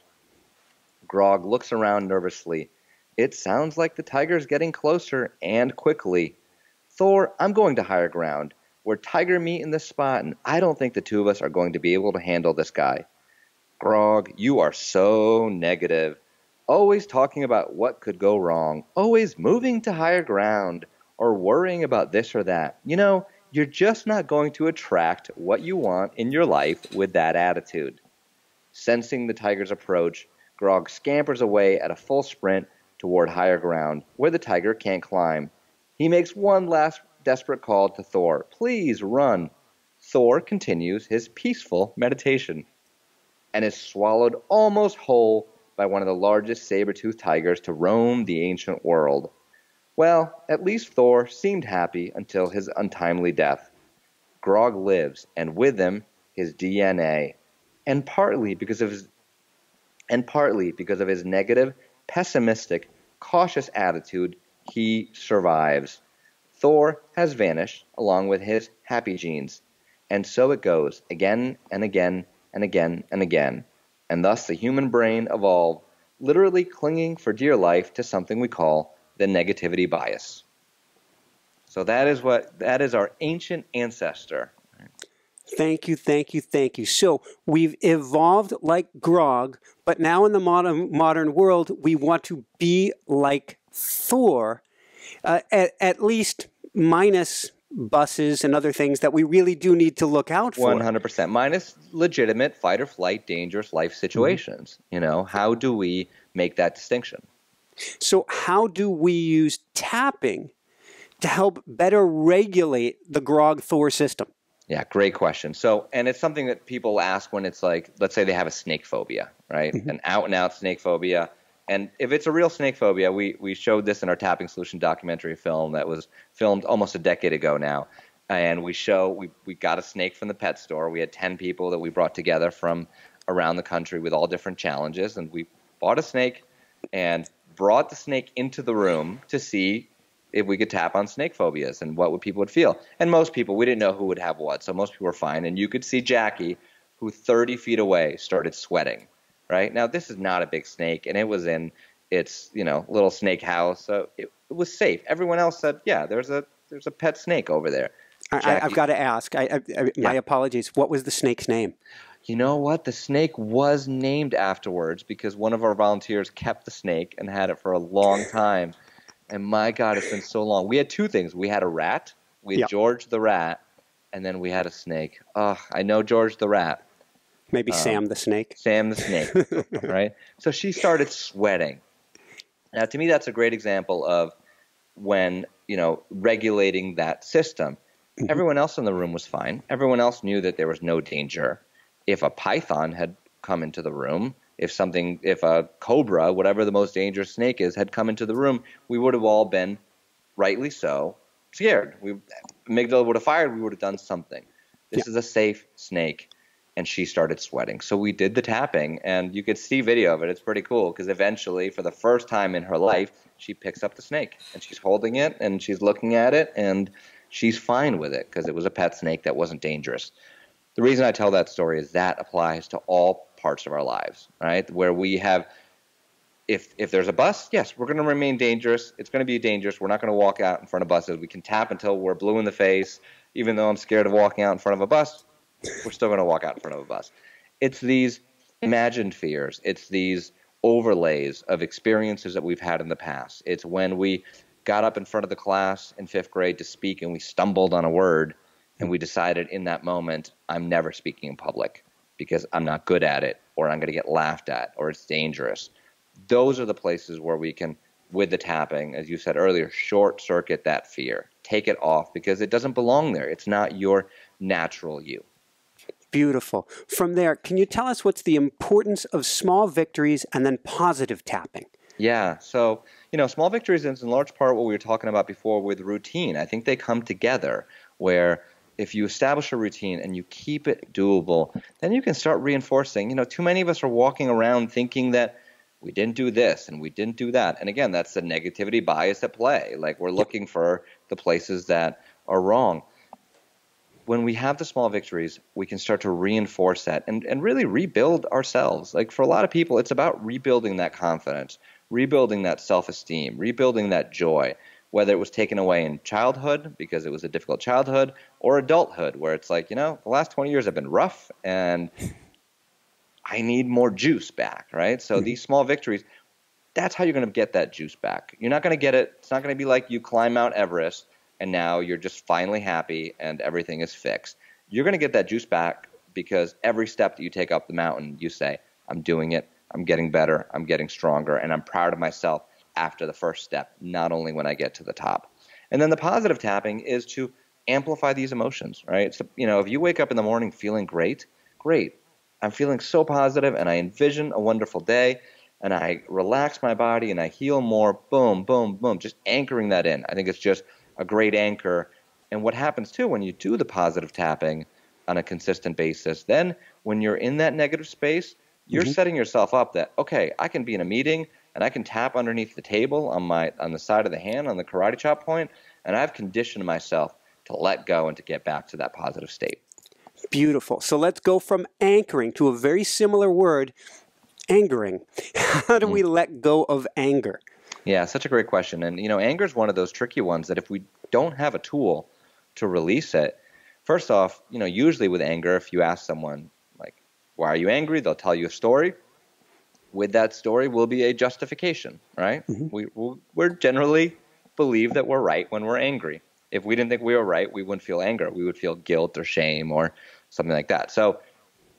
Grog looks around nervously. It sounds like the tiger's getting closer, and quickly. Thor, I'm going to higher ground. We're tiger meat in this spot, and I don't think the two of us are going to be able to handle this guy. Grog, you are so negative. Always talking about what could go wrong, always moving to higher ground, or worrying about this or that. You know, you're just not going to attract what you want in your life with that attitude. Sensing the tiger's approach, Grog scampers away at a full sprint toward higher ground, where the tiger can't climb. He makes one last desperate call to Thor, please run. Thor continues his peaceful meditation. and is swallowed almost whole by one of the largest saber-toothed tigers to roam the ancient world. Well, at least Thor seemed happy until his untimely death. Grog lives, and with him, his D N A, and partly because of his, and partly because of his negative, pessimistic, cautious attitude, he survives. Thor has vanished along with his happy genes, and so it goes again and again and again and again, and thus the human brain evolved, literally clinging for dear life to something we call the negativity bias. So that is what that is our ancient ancestor. Thank you, thank you, thank you. So we've evolved like Grog, but now in the modern modern world, we want to be like Thor, uh, at, at least minus buses and other things that we really do need to look out for. one hundred percent. Minus legitimate fight or flight, dangerous life situations. Mm-hmm. You know, how do we make that distinction? So how do we use tapping to help better regulate the Grog-Thor system? Yeah, great question. So, and it's something that people ask when it's like, let's say they have a snake phobia, right? Mm-hmm. An out-and-out snake phobia. And if it's a real snake phobia, we, we showed this in our Tapping Solution documentary film that was filmed almost a decade ago now. And we show, we, we got a snake from the pet store. We had ten people that we brought together from around the country with all different challenges. And we bought a snake and brought the snake into the room to see if we could tap on snake phobias and what would people would feel. And most people, we didn't know who would have what, so most people were fine. And you could see Jackie, who thirty feet away started sweating, right? Now, this is not a big snake, and it was in its, you know, little snake house, so it, it was safe. Everyone else said, yeah, there's a, there's a pet snake over there. Jackie, I, I've got to ask, I, I, I, my yeah. apologies, what was the snake's name? You know what? The snake was named afterwards because one of our volunteers kept the snake and had it for a long time. And my God, it's been so long. We had two things. We had a rat. We had yep. George the rat. And then we had a snake. Ugh, I know George the rat. Maybe um, Sam the snake. Sam the snake, right? So she started sweating. Now, to me, that's a great example of when, you know, regulating that system. Mm-hmm. Everyone else in the room was fine. Everyone else knew that there was no danger. If a python had come into the room, if something, if a cobra, whatever the most dangerous snake is, had come into the room, we would have all been, rightly so, scared. We, amygdala would have fired. We would have done something. This yeah. is a safe snake. And she started sweating. So we did the tapping, and you could see video of it. It's pretty cool because eventually, for the first time in her life, she picks up the snake, and she's holding it, and she's looking at it, and she's fine with it because it was a pet snake that wasn't dangerous. The reason I tell that story is that applies to all parts of our lives, right? Where we have, if if there's a bus, yes, we're going to remain dangerous. It's going to be dangerous. We're not going to walk out in front of buses. We can tap until we're blue in the face. Even though I'm scared of walking out in front of a bus, we're still going to walk out in front of a bus. It's these imagined fears. It's these overlays of experiences that we've had in the past. It's when we got up in front of the class in fifth grade to speak and we stumbled on a word and we decided in that moment, I'm never speaking in public, because I'm not good at it, or I'm going to get laughed at, or it's dangerous. Those are the places where we can, with the tapping, as you said earlier, short circuit that fear. Take it off, because it doesn't belong there. It's not your natural you. Beautiful. From there, can you tell us what's the importance of small victories and then positive tapping? Yeah. So, you know, small victories is in large part what we were talking about before with routine. I think they come together where if you establish a routine and you keep it doable, then you can start reinforcing. You know, too many of us are walking around thinking that we didn't do this and we didn't do that. And again, that's the negativity bias at play. Like we're looking for the places that are wrong. When we have the small victories, we can start to reinforce that and, and really rebuild ourselves. Like for a lot of people, it's about rebuilding that confidence, rebuilding that self-esteem, rebuilding that joy. Whether it was taken away in childhood because it was a difficult childhood or adulthood where it's like, you know, the last twenty years have been rough and I need more juice back, right? So mm-hmm. these small victories, that's how you're going to get that juice back. You're not going to get it. It's not going to be like you climb Mount Everest and now you're just finally happy and everything is fixed. You're going to get that juice back because every step that you take up the mountain, you say, I'm doing it. I'm getting better. I'm getting stronger. And I'm proud of myself after the first step, not only when I get to the top. And then the positive tapping is to amplify these emotions, right? So, you know, if you wake up in the morning feeling great, great. I'm feeling so positive and I envision a wonderful day and I relax my body and I heal more, boom, boom, boom, just anchoring that in. I think it's just a great anchor. And what happens too when you do the positive tapping on a consistent basis, then when you're in that negative space, you're mm-hmm. setting yourself up that, okay, I can be in a meeting and I can tap underneath the table on my on the side of the hand, on the karate chop point, and I've conditioned myself to let go and to get back to that positive state. Beautiful. So let's go from anchoring to a very similar word, angering. How do mm-hmm. we let go of anger? Yeah, such a great question. And, you know, anger is one of those tricky ones that if we don't have a tool to release it, first off, you know, usually with anger, if you ask someone, like, why are you angry? They'll tell you a story. With that story will be a justification, right? Mm-hmm. We we're generally believe that we're right when we're angry. If we didn't think we were right, we wouldn't feel anger. We would feel guilt or shame or something like that. So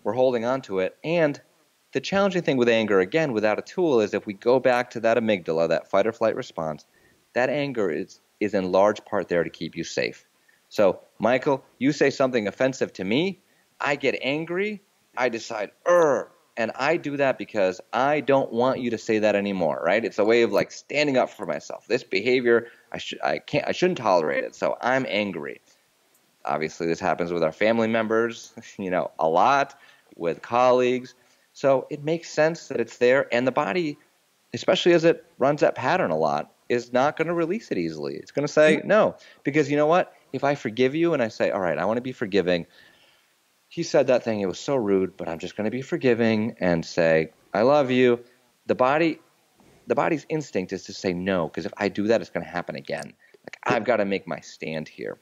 we're holding on to it. And the challenging thing with anger, again, without a tool, is if we go back to that amygdala, that fight or flight response, that anger is, is in large part there to keep you safe. So, Michael, you say something offensive to me, I get angry, I decide, er, and I do that because I don't want you to say that anymore, right? It's a way of like standing up for myself. This behavior, I should, I can't, I shouldn't tolerate it, so I'm angry. Obviously, this happens with our family members, you know, a lot, with colleagues. So it makes sense that it's there, and the body, especially as it runs that pattern a lot, is not going to release it easily. It's going to say no, because you know what? If I forgive you and I say, all right, I want to be forgiving, he said that thing, it was so rude, but I'm just going to be forgiving and say, I love you. The body, the body's instinct is to say no, because if I do that, it's going to happen again. Like, I've got to make my stand here.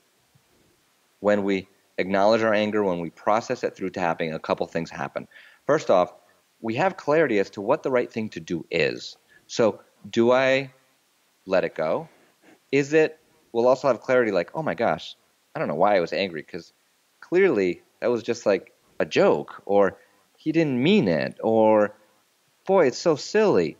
When we acknowledge our anger, when we process it through tapping, a couple things happen. First off, we have clarity as to what the right thing to do is. So do I let it go? Is it, we'll also have clarity like, oh my gosh, I don't know why I was angry, because clearly that was just like a joke, or he didn't mean it, or boy, it's so silly.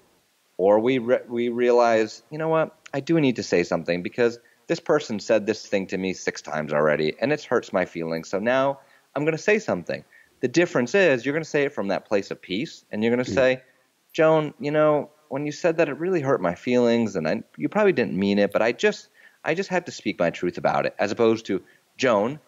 Or we re- we realize, you know what, I do need to say something because this person said this thing to me six times already and it hurts my feelings, so now I'm going to say something. The difference is you're going to say it from that place of peace, and you're going to say, Joan, you know, when you said that, it really hurt my feelings, and I, you probably didn't mean it, but I just I just had to speak my truth about it, as opposed to, Joan,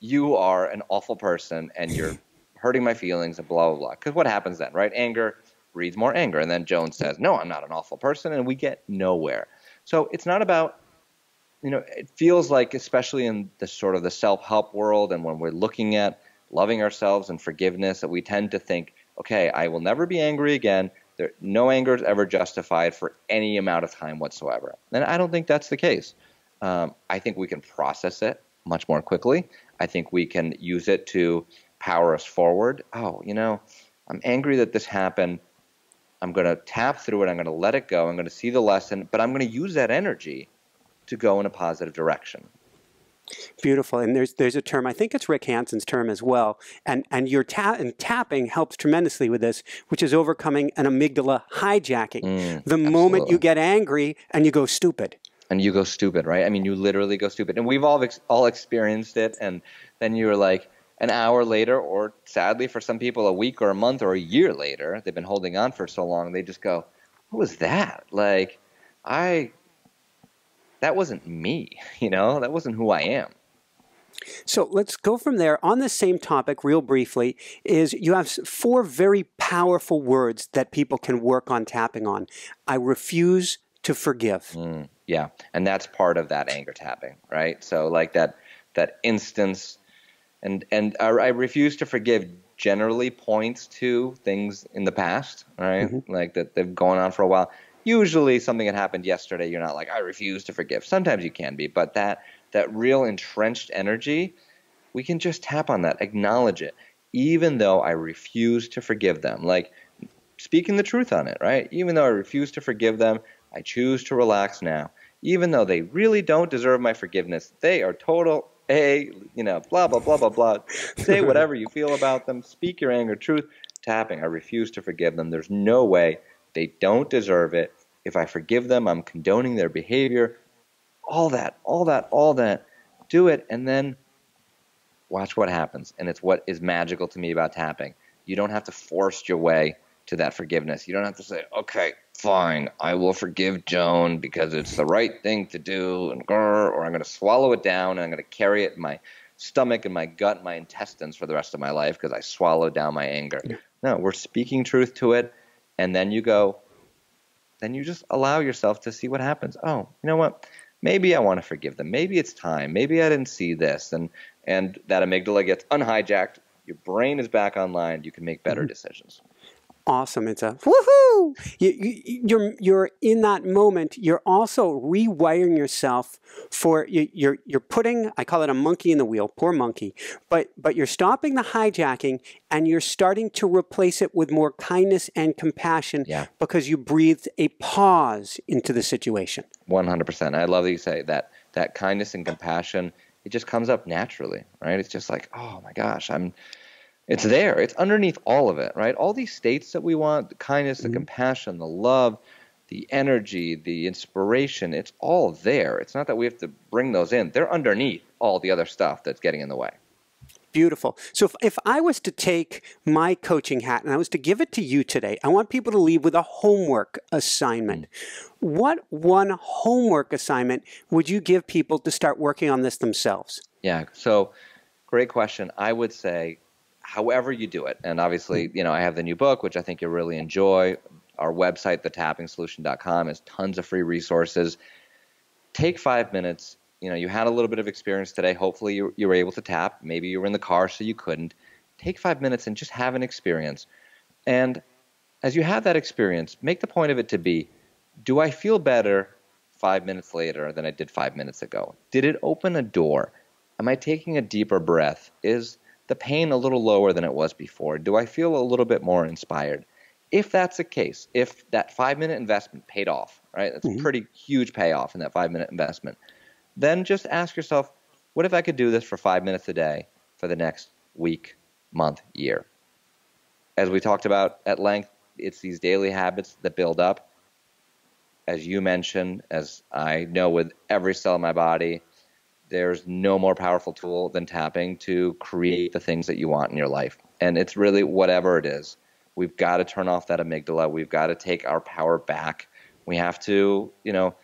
you are an awful person, and you're hurting my feelings, and blah, blah, blah. Because what happens then, right? Anger breeds more anger, and then Joan says, no, I'm not an awful person, and we get nowhere. So it's not about, you know, it feels like, especially in the sort of the self-help world, and when we're looking at loving ourselves and forgiveness, that we tend to think, okay, I will never be angry again. There, no anger is ever justified for any amount of time whatsoever. And I don't think that's the case. Um, I think we can process it much more quickly. I think we can use it to power us forward. Oh, you know, I'm angry that this happened. I'm going to tap through it. I'm going to let it go. I'm going to see the lesson, but I'm going to use that energy to go in a positive direction. Beautiful. And there's there's a term, I think it's Rick Hanson's term as well, and and your ta- and tapping helps tremendously with this, which is overcoming an amygdala hijacking. Mm, the moment absolutely. You get angry and you go stupid. And you go stupid, right? I mean, you literally go stupid. And we've all ex- all experienced it, and then you're like an hour later, or sadly for some people a week or a month or a year later, they've been holding on for so long, they just go, what was that? Like, I... that wasn't me, you know, that wasn't who I am. So let's go from there. On the same topic, real briefly, is you have four very powerful words that people can work on tapping on. I refuse to forgive. Mm, yeah. And that's part of that anger tapping, right? So like that, that instance, and, and I, I refuse to forgive generally points to things in the past, right? Mm-hmm. Like that they've gone on for a while. Usually something that happened yesterday, you're not like, I refuse to forgive. Sometimes you can be, but that that real entrenched energy, we can just tap on that, acknowledge it, even though I refuse to forgive them. Like speaking the truth on it, right? Even though I refuse to forgive them, I choose to relax now. Even though they really don't deserve my forgiveness, they are total, a, you know, blah, blah, blah, blah, blah. Say whatever you feel about them. Speak your anger, truth, tapping. I refuse to forgive them. There's no way. They don't deserve it. If I forgive them, I'm condoning their behavior. All that, all that, all that. Do it, and then watch what happens. And it's what is magical to me about tapping. You don't have to force your way to that forgiveness. You don't have to say, okay, fine, I will forgive Joan because it's the right thing to do, and grr, or I'm going to swallow it down and I'm going to carry it in my stomach and my gut and my intestines for the rest of my life because I swallowed down my anger. Yeah. No, we're speaking truth to it, and then you go, then you just allow yourself to see what happens. Oh, you know what? Maybe I want to forgive them. Maybe it's time. Maybe I didn't see this. And and that amygdala gets unhijacked. Your brain is back online. You can make better decisions. Awesome. It's a woohoo. You, you, you're, you're in that moment. You're also rewiring yourself for you, you're, you're putting, I call it a monkey in the wheel, poor monkey, but, but you're stopping the hijacking and you're starting to replace it with more kindness and compassion yeah. because you breathed a pause into the situation. one hundred percent. I love that you say that, that kindness and compassion, it just comes up naturally, right? It's just like, oh my gosh, I'm, it's there. It's underneath all of it, right? All these states that we want, the kindness, the mm-hmm. compassion, the love, the energy, the inspiration, it's all there. It's not that we have to bring those in. They're underneath all the other stuff that's getting in the way. Beautiful. So if, if I was to take my coaching hat and I was to give it to you today, I want people to leave with a homework assignment. Mm-hmm. What one homework assignment would you give people to start working on this themselves? Yeah, so great question. I would say, however you do it. And obviously, you know, I have the new book, which I think you'll really enjoy. Our website, the tapping solution dot com, has tons of free resources. Take five minutes. You know, you had a little bit of experience today. Hopefully you, you were able to tap. Maybe you were in the car, so you couldn't. Take five minutes and just have an experience. And as you have that experience, make the point of it to be, do I feel better five minutes later than I did five minutes ago? Did it open a door? Am I taking a deeper breath? Is the pain a little lower than it was before? Do I feel a little bit more inspired? If that's the case, if that five-minute investment paid off, right? That's mm-hmm. a pretty huge payoff in that five-minute investment. Then just ask yourself, what if I could do this for five minutes a day for the next week, month, year? As we talked about at length, it's these daily habits that build up. As you mentioned, as I know with every cell in my body, there's no more powerful tool than tapping to create the things that you want in your life. And it's really whatever it is. We've got to turn off that amygdala. We've got to take our power back. We have to, you know,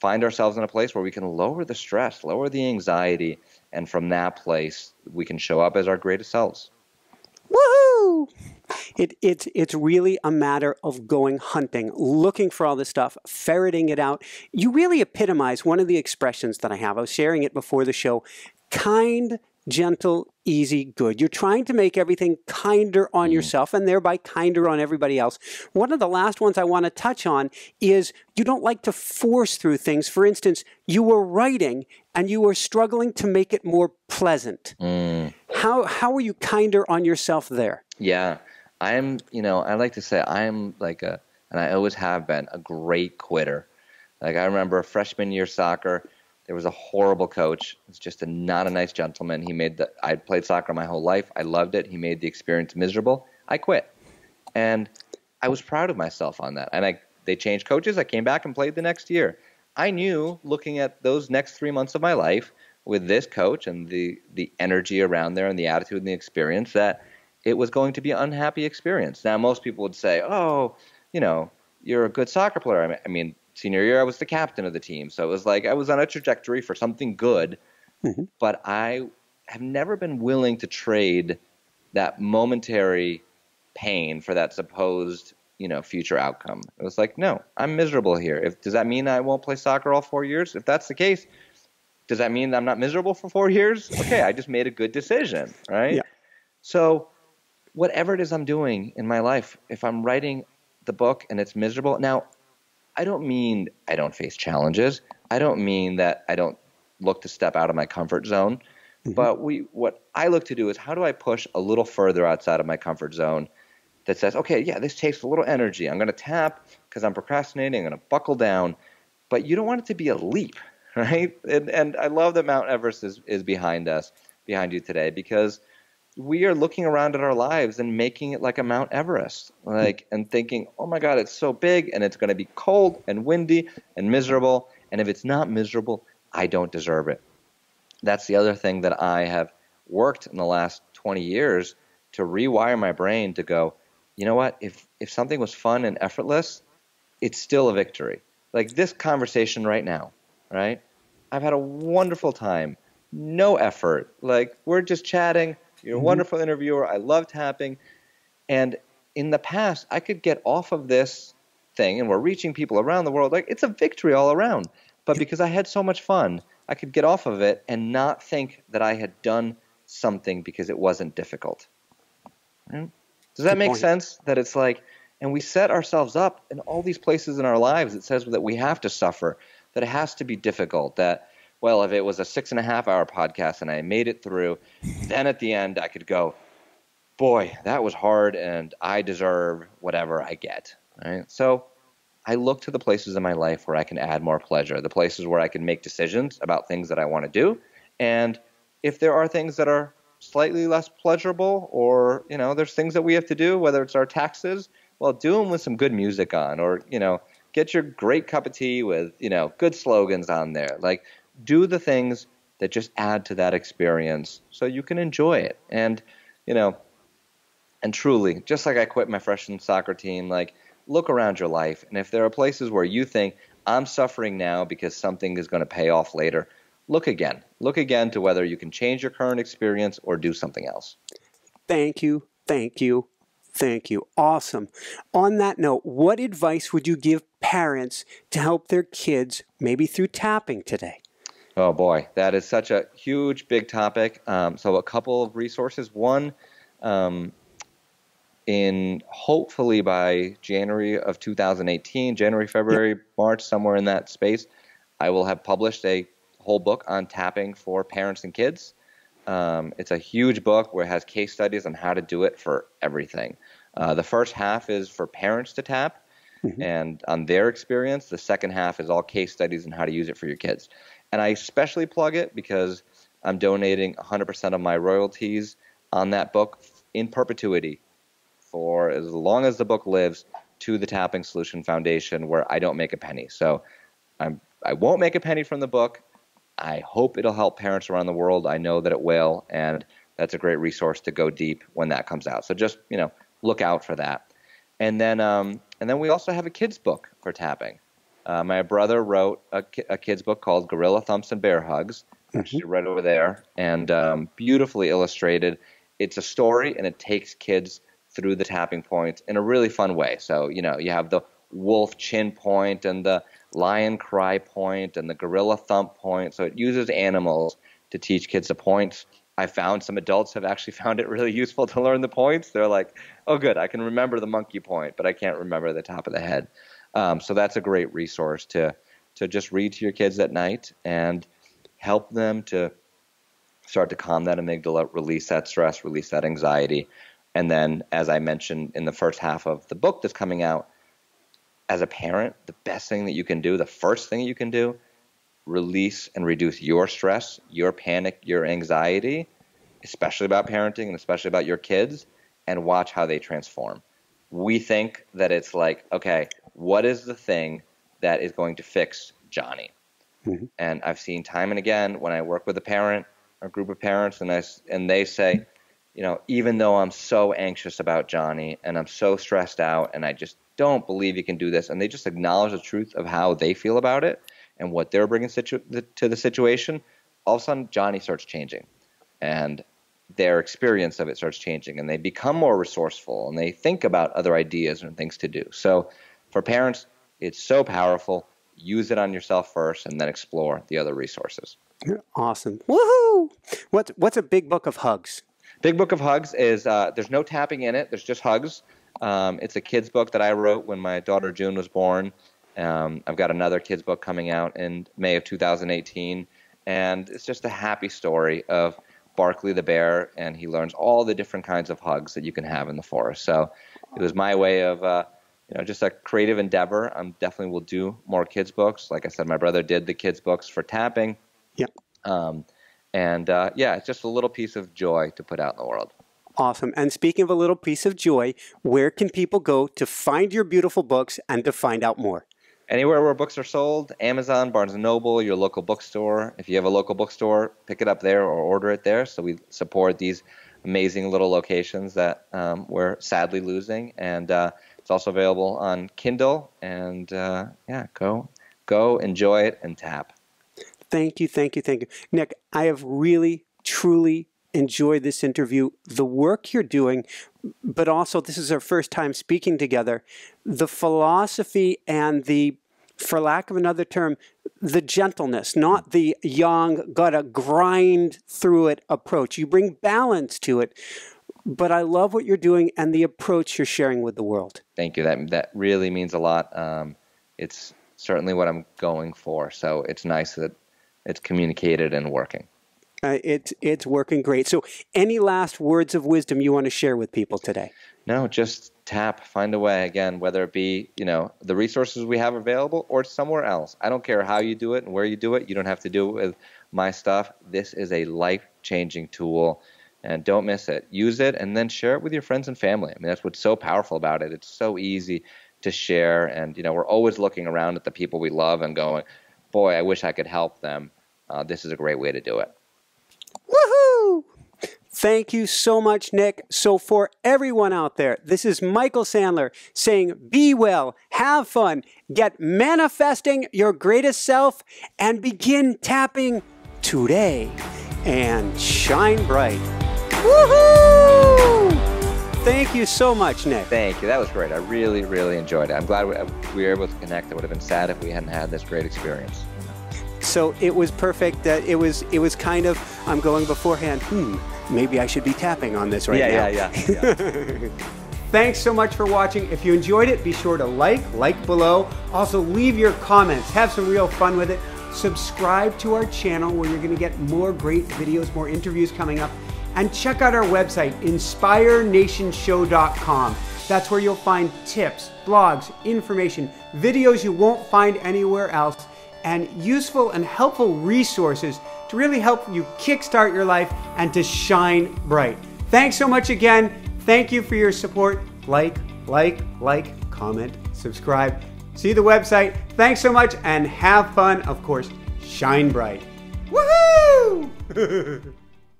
find ourselves in a place where we can lower the stress, lower the anxiety. And from that place, we can show up as our greatest selves. Woohoo! It, it, it's really a matter of going hunting, looking for all this stuff, ferreting it out. You really epitomize one of the expressions that I have. I was sharing it before the show. Kind, gentle, easy, good. You're trying to make everything kinder on yourself and thereby kinder on everybody else. One of the last ones I want to touch on is you don't like to force through things. For instance, you were writing and you were struggling to make it more pleasant. Mm. How, how are you kinder on yourself there? Yeah. I'm, you know, I like to say I'm like a, and I always have been, a great quitter. Like I remember freshman year soccer, there was a horrible coach. It's just a, not a nice gentleman. He made the, I played soccer my whole life. I loved it. He made the experience miserable. I quit. And I was proud of myself on that. And I, they changed coaches. I came back and played the next year. I knew looking at those next three months of my life with this coach and the, the energy around there and the attitude and the experience that it was going to be an unhappy experience. Now, most people would say, oh, you know, you're a good soccer player. I mean, senior year, I was the captain of the team. So it was like I was on a trajectory for something good. Mm-hmm. But I have never been willing to trade that momentary pain for that supposed, you know, future outcome. It was like, no, I'm miserable here. If, does that mean I won't play soccer all four years? If that's the case, does that mean I'm not miserable for four years? Okay, I just made a good decision, right? Yeah. So whatever it is I'm doing in my life, if I'm writing the book and it's miserable, now I don't mean I don't face challenges. I don't mean that I don't look to step out of my comfort zone. Mm-hmm. But we, what I look to do is how do I push a little further outside of my comfort zone that says, okay, yeah, this takes a little energy. I'm going to tap because I'm procrastinating. I'm going to buckle down. But you don't want it to be a leap, right? And, and I love that Mount Everest is, is behind us, behind you today, because we are looking around at our lives and making it like a Mount Everest, like, and thinking, oh my God, it's so big and it's going to be cold and windy and miserable. And if it's not miserable, I don't deserve it. That's the other thing that I have worked in the last twenty years to rewire my brain to go, you know what, if, if something was fun and effortless, it's still a victory. Like this conversation right now, right? I've had a wonderful time, no effort. Like we're just chatting. You're a wonderful interviewer. I love tapping. And in the past, I could get off of this thing and we're reaching people around the world. Like it's a victory all around. But because I had so much fun, I could get off of it and not think that I had done something because it wasn't difficult. Right? Does that make sense? That it's like, and we set ourselves up in all these places in our lives. It says that we have to suffer, that it has to be difficult, that, well, if it was a six and a half hour podcast and I made it through, then at the end I could go, boy, that was hard and I deserve whatever I get. Right? So I look to the places in my life where I can add more pleasure, the places where I can make decisions about things that I want to do. And if there are things that are slightly less pleasurable, or, you know, there's things that we have to do, whether it's our taxes, well, do them with some good music on, or, you know, get your great cup of tea with, you know, good slogans on there. Like, do the things that just add to that experience so you can enjoy it. And, you know, and truly, just like I quit my freshman soccer team, like, look around your life. And if there are places where you think, I'm suffering now because something is going to pay off later, look again. Look again to whether you can change your current experience or do something else. Thank you. Thank you. Thank you. Awesome. On that note, what advice would you give parents to help their kids, maybe through tapping today? Oh, boy. That is such a huge, big topic. Um, so a couple of resources. One, um, in hopefully by January of two thousand eighteen, January, February, yep. March, somewhere in that space, I will have published a whole book on tapping for parents and kids. Um, it's a huge book where it has case studies on how to do it for everything. Uh, the first half is for parents to tap mm-hmm. and on their experience. The second half is all case studies on how to use it for your kids. And I especially plug it because I'm donating one hundred percent of my royalties on that book in perpetuity for as long as the book lives to the Tapping Solution Foundation, where I don't make a penny. So I'm, I won't make a penny from the book. I hope it'll help parents around the world. I know that it will, and that's a great resource to go deep when that comes out. So just, you know, look out for that. And then um, and then we also have a kid's book for tapping. Uh, my brother wrote a, ki a kid's book called Gorilla Thumps and Bear Hugs, which you read over there, and um, beautifully illustrated. It's a story, and it takes kids through the tapping points in a really fun way. So, you know, you have the wolf chin point and the lion cry point and the gorilla thump point. So it uses animals to teach kids the points. I found some adults have actually found it really useful to learn the points. They're like, oh, good, I can remember the monkey point, but I can't remember the top of the head. Um, so that's a great resource to, to just read to your kids at night and help them to start to calm that amygdala, release that stress, release that anxiety. And then, as I mentioned in the first half of the book that's coming out, as a parent, the best thing that you can do, the first thing you can do, release and reduce your stress, your panic, your anxiety, especially about parenting and especially about your kids, and watch how they transform. We think that it's like, okay, what is the thing that is going to fix Johnny? Mm-hmm. And I've seen time and again when I work with a parent or group of parents, and I, and they say, you know, even though I'm so anxious about Johnny and I'm so stressed out and I just don't believe you can do this, and they just acknowledge the truth of how they feel about it and what they're bringing situ the, to the situation, all of a sudden Johnny starts changing and their experience of it starts changing and they become more resourceful and they think about other ideas and things to do. So for parents, it's so powerful. Use it on yourself first and then explore the other resources. Awesome. Woohoo! What's, what's a big book of hugs? Big Book of Hugs is uh, there's no tapping in it. There's just hugs. Um, it's a kid's book that I wrote when my daughter June was born. Um, I've got another kid's book coming out in May of two thousand eighteen. And it's just a happy story of Barkley the bear, and he learns all the different kinds of hugs that you can have in the forest. So it was my way of, uh, you know, just a creative endeavor. I definitely will do more kids' books. Like I said, my brother did the kids' books for tapping. Yep. Um, and, uh, yeah, it's just a little piece of joy to put out in the world. Awesome. And speaking of a little piece of joy, where can people go to find your beautiful books and to find out more? Anywhere where books are sold, Amazon, Barnes and Noble, your local bookstore. If you have a local bookstore, pick it up there or order it there. So we support these amazing little locations that um, we're sadly losing. And uh, it's also available on Kindle. And uh, yeah, go, go enjoy it and tap. Thank you, thank you, thank you. Nick, I have really, truly enjoyed this interview, the work you're doing, but also this is our first time speaking together. The philosophy and the, for lack of another term, the gentleness, not the young, gotta grind through it approach. You bring balance to it, but I love what you're doing and the approach you're sharing with the world. Thank you. That, that really means a lot. Um, it's certainly what I'm going for, so it's nice that it's communicated and working. Uh, it, it's working great. So any last words of wisdom you want to share with people today? No, just tap, find a way, again, whether it be, you know, the resources we have available or somewhere else. I don't care how you do it and where you do it. You don't have to do it with my stuff. This is a life-changing tool, and don't miss it. Use it and then share it with your friends and family. I mean, that's what's so powerful about it. It's so easy to share, and, you know, we're always looking around at the people we love and going, boy, I wish I could help them. Uh, this is a great way to do it. Woohoo! Thank you so much, Nick. So for everyone out there, this is Michael Sandler saying, be well, have fun, get manifesting your greatest self, and begin tapping today. And shine bright. Woohoo! Thank you so much, Nick. Thank you. That was great. I really, really enjoyed it. I'm glad we were able to connect. I would have been sad if we hadn't had this great experience. So it was perfect. That it was it was kind of, I'm going beforehand, hmm, maybe I should be tapping on this right yeah, now. Yeah, yeah, yeah. Thanks so much for watching. If you enjoyed it, be sure to like, like below. Also, leave your comments. Have some real fun with it. Subscribe to our channel where you're going to get more great videos, more interviews coming up. And check out our website, Inspire Nation Show dot com. That's where you'll find tips, blogs, information, videos you won't find anywhere else, and useful and helpful resources to really help you kickstart your life and to shine bright. Thanks so much again. Thank you for your support. Like, like, like, comment, subscribe. See the website. Thanks so much and have fun. Of course, shine bright. Woohoo!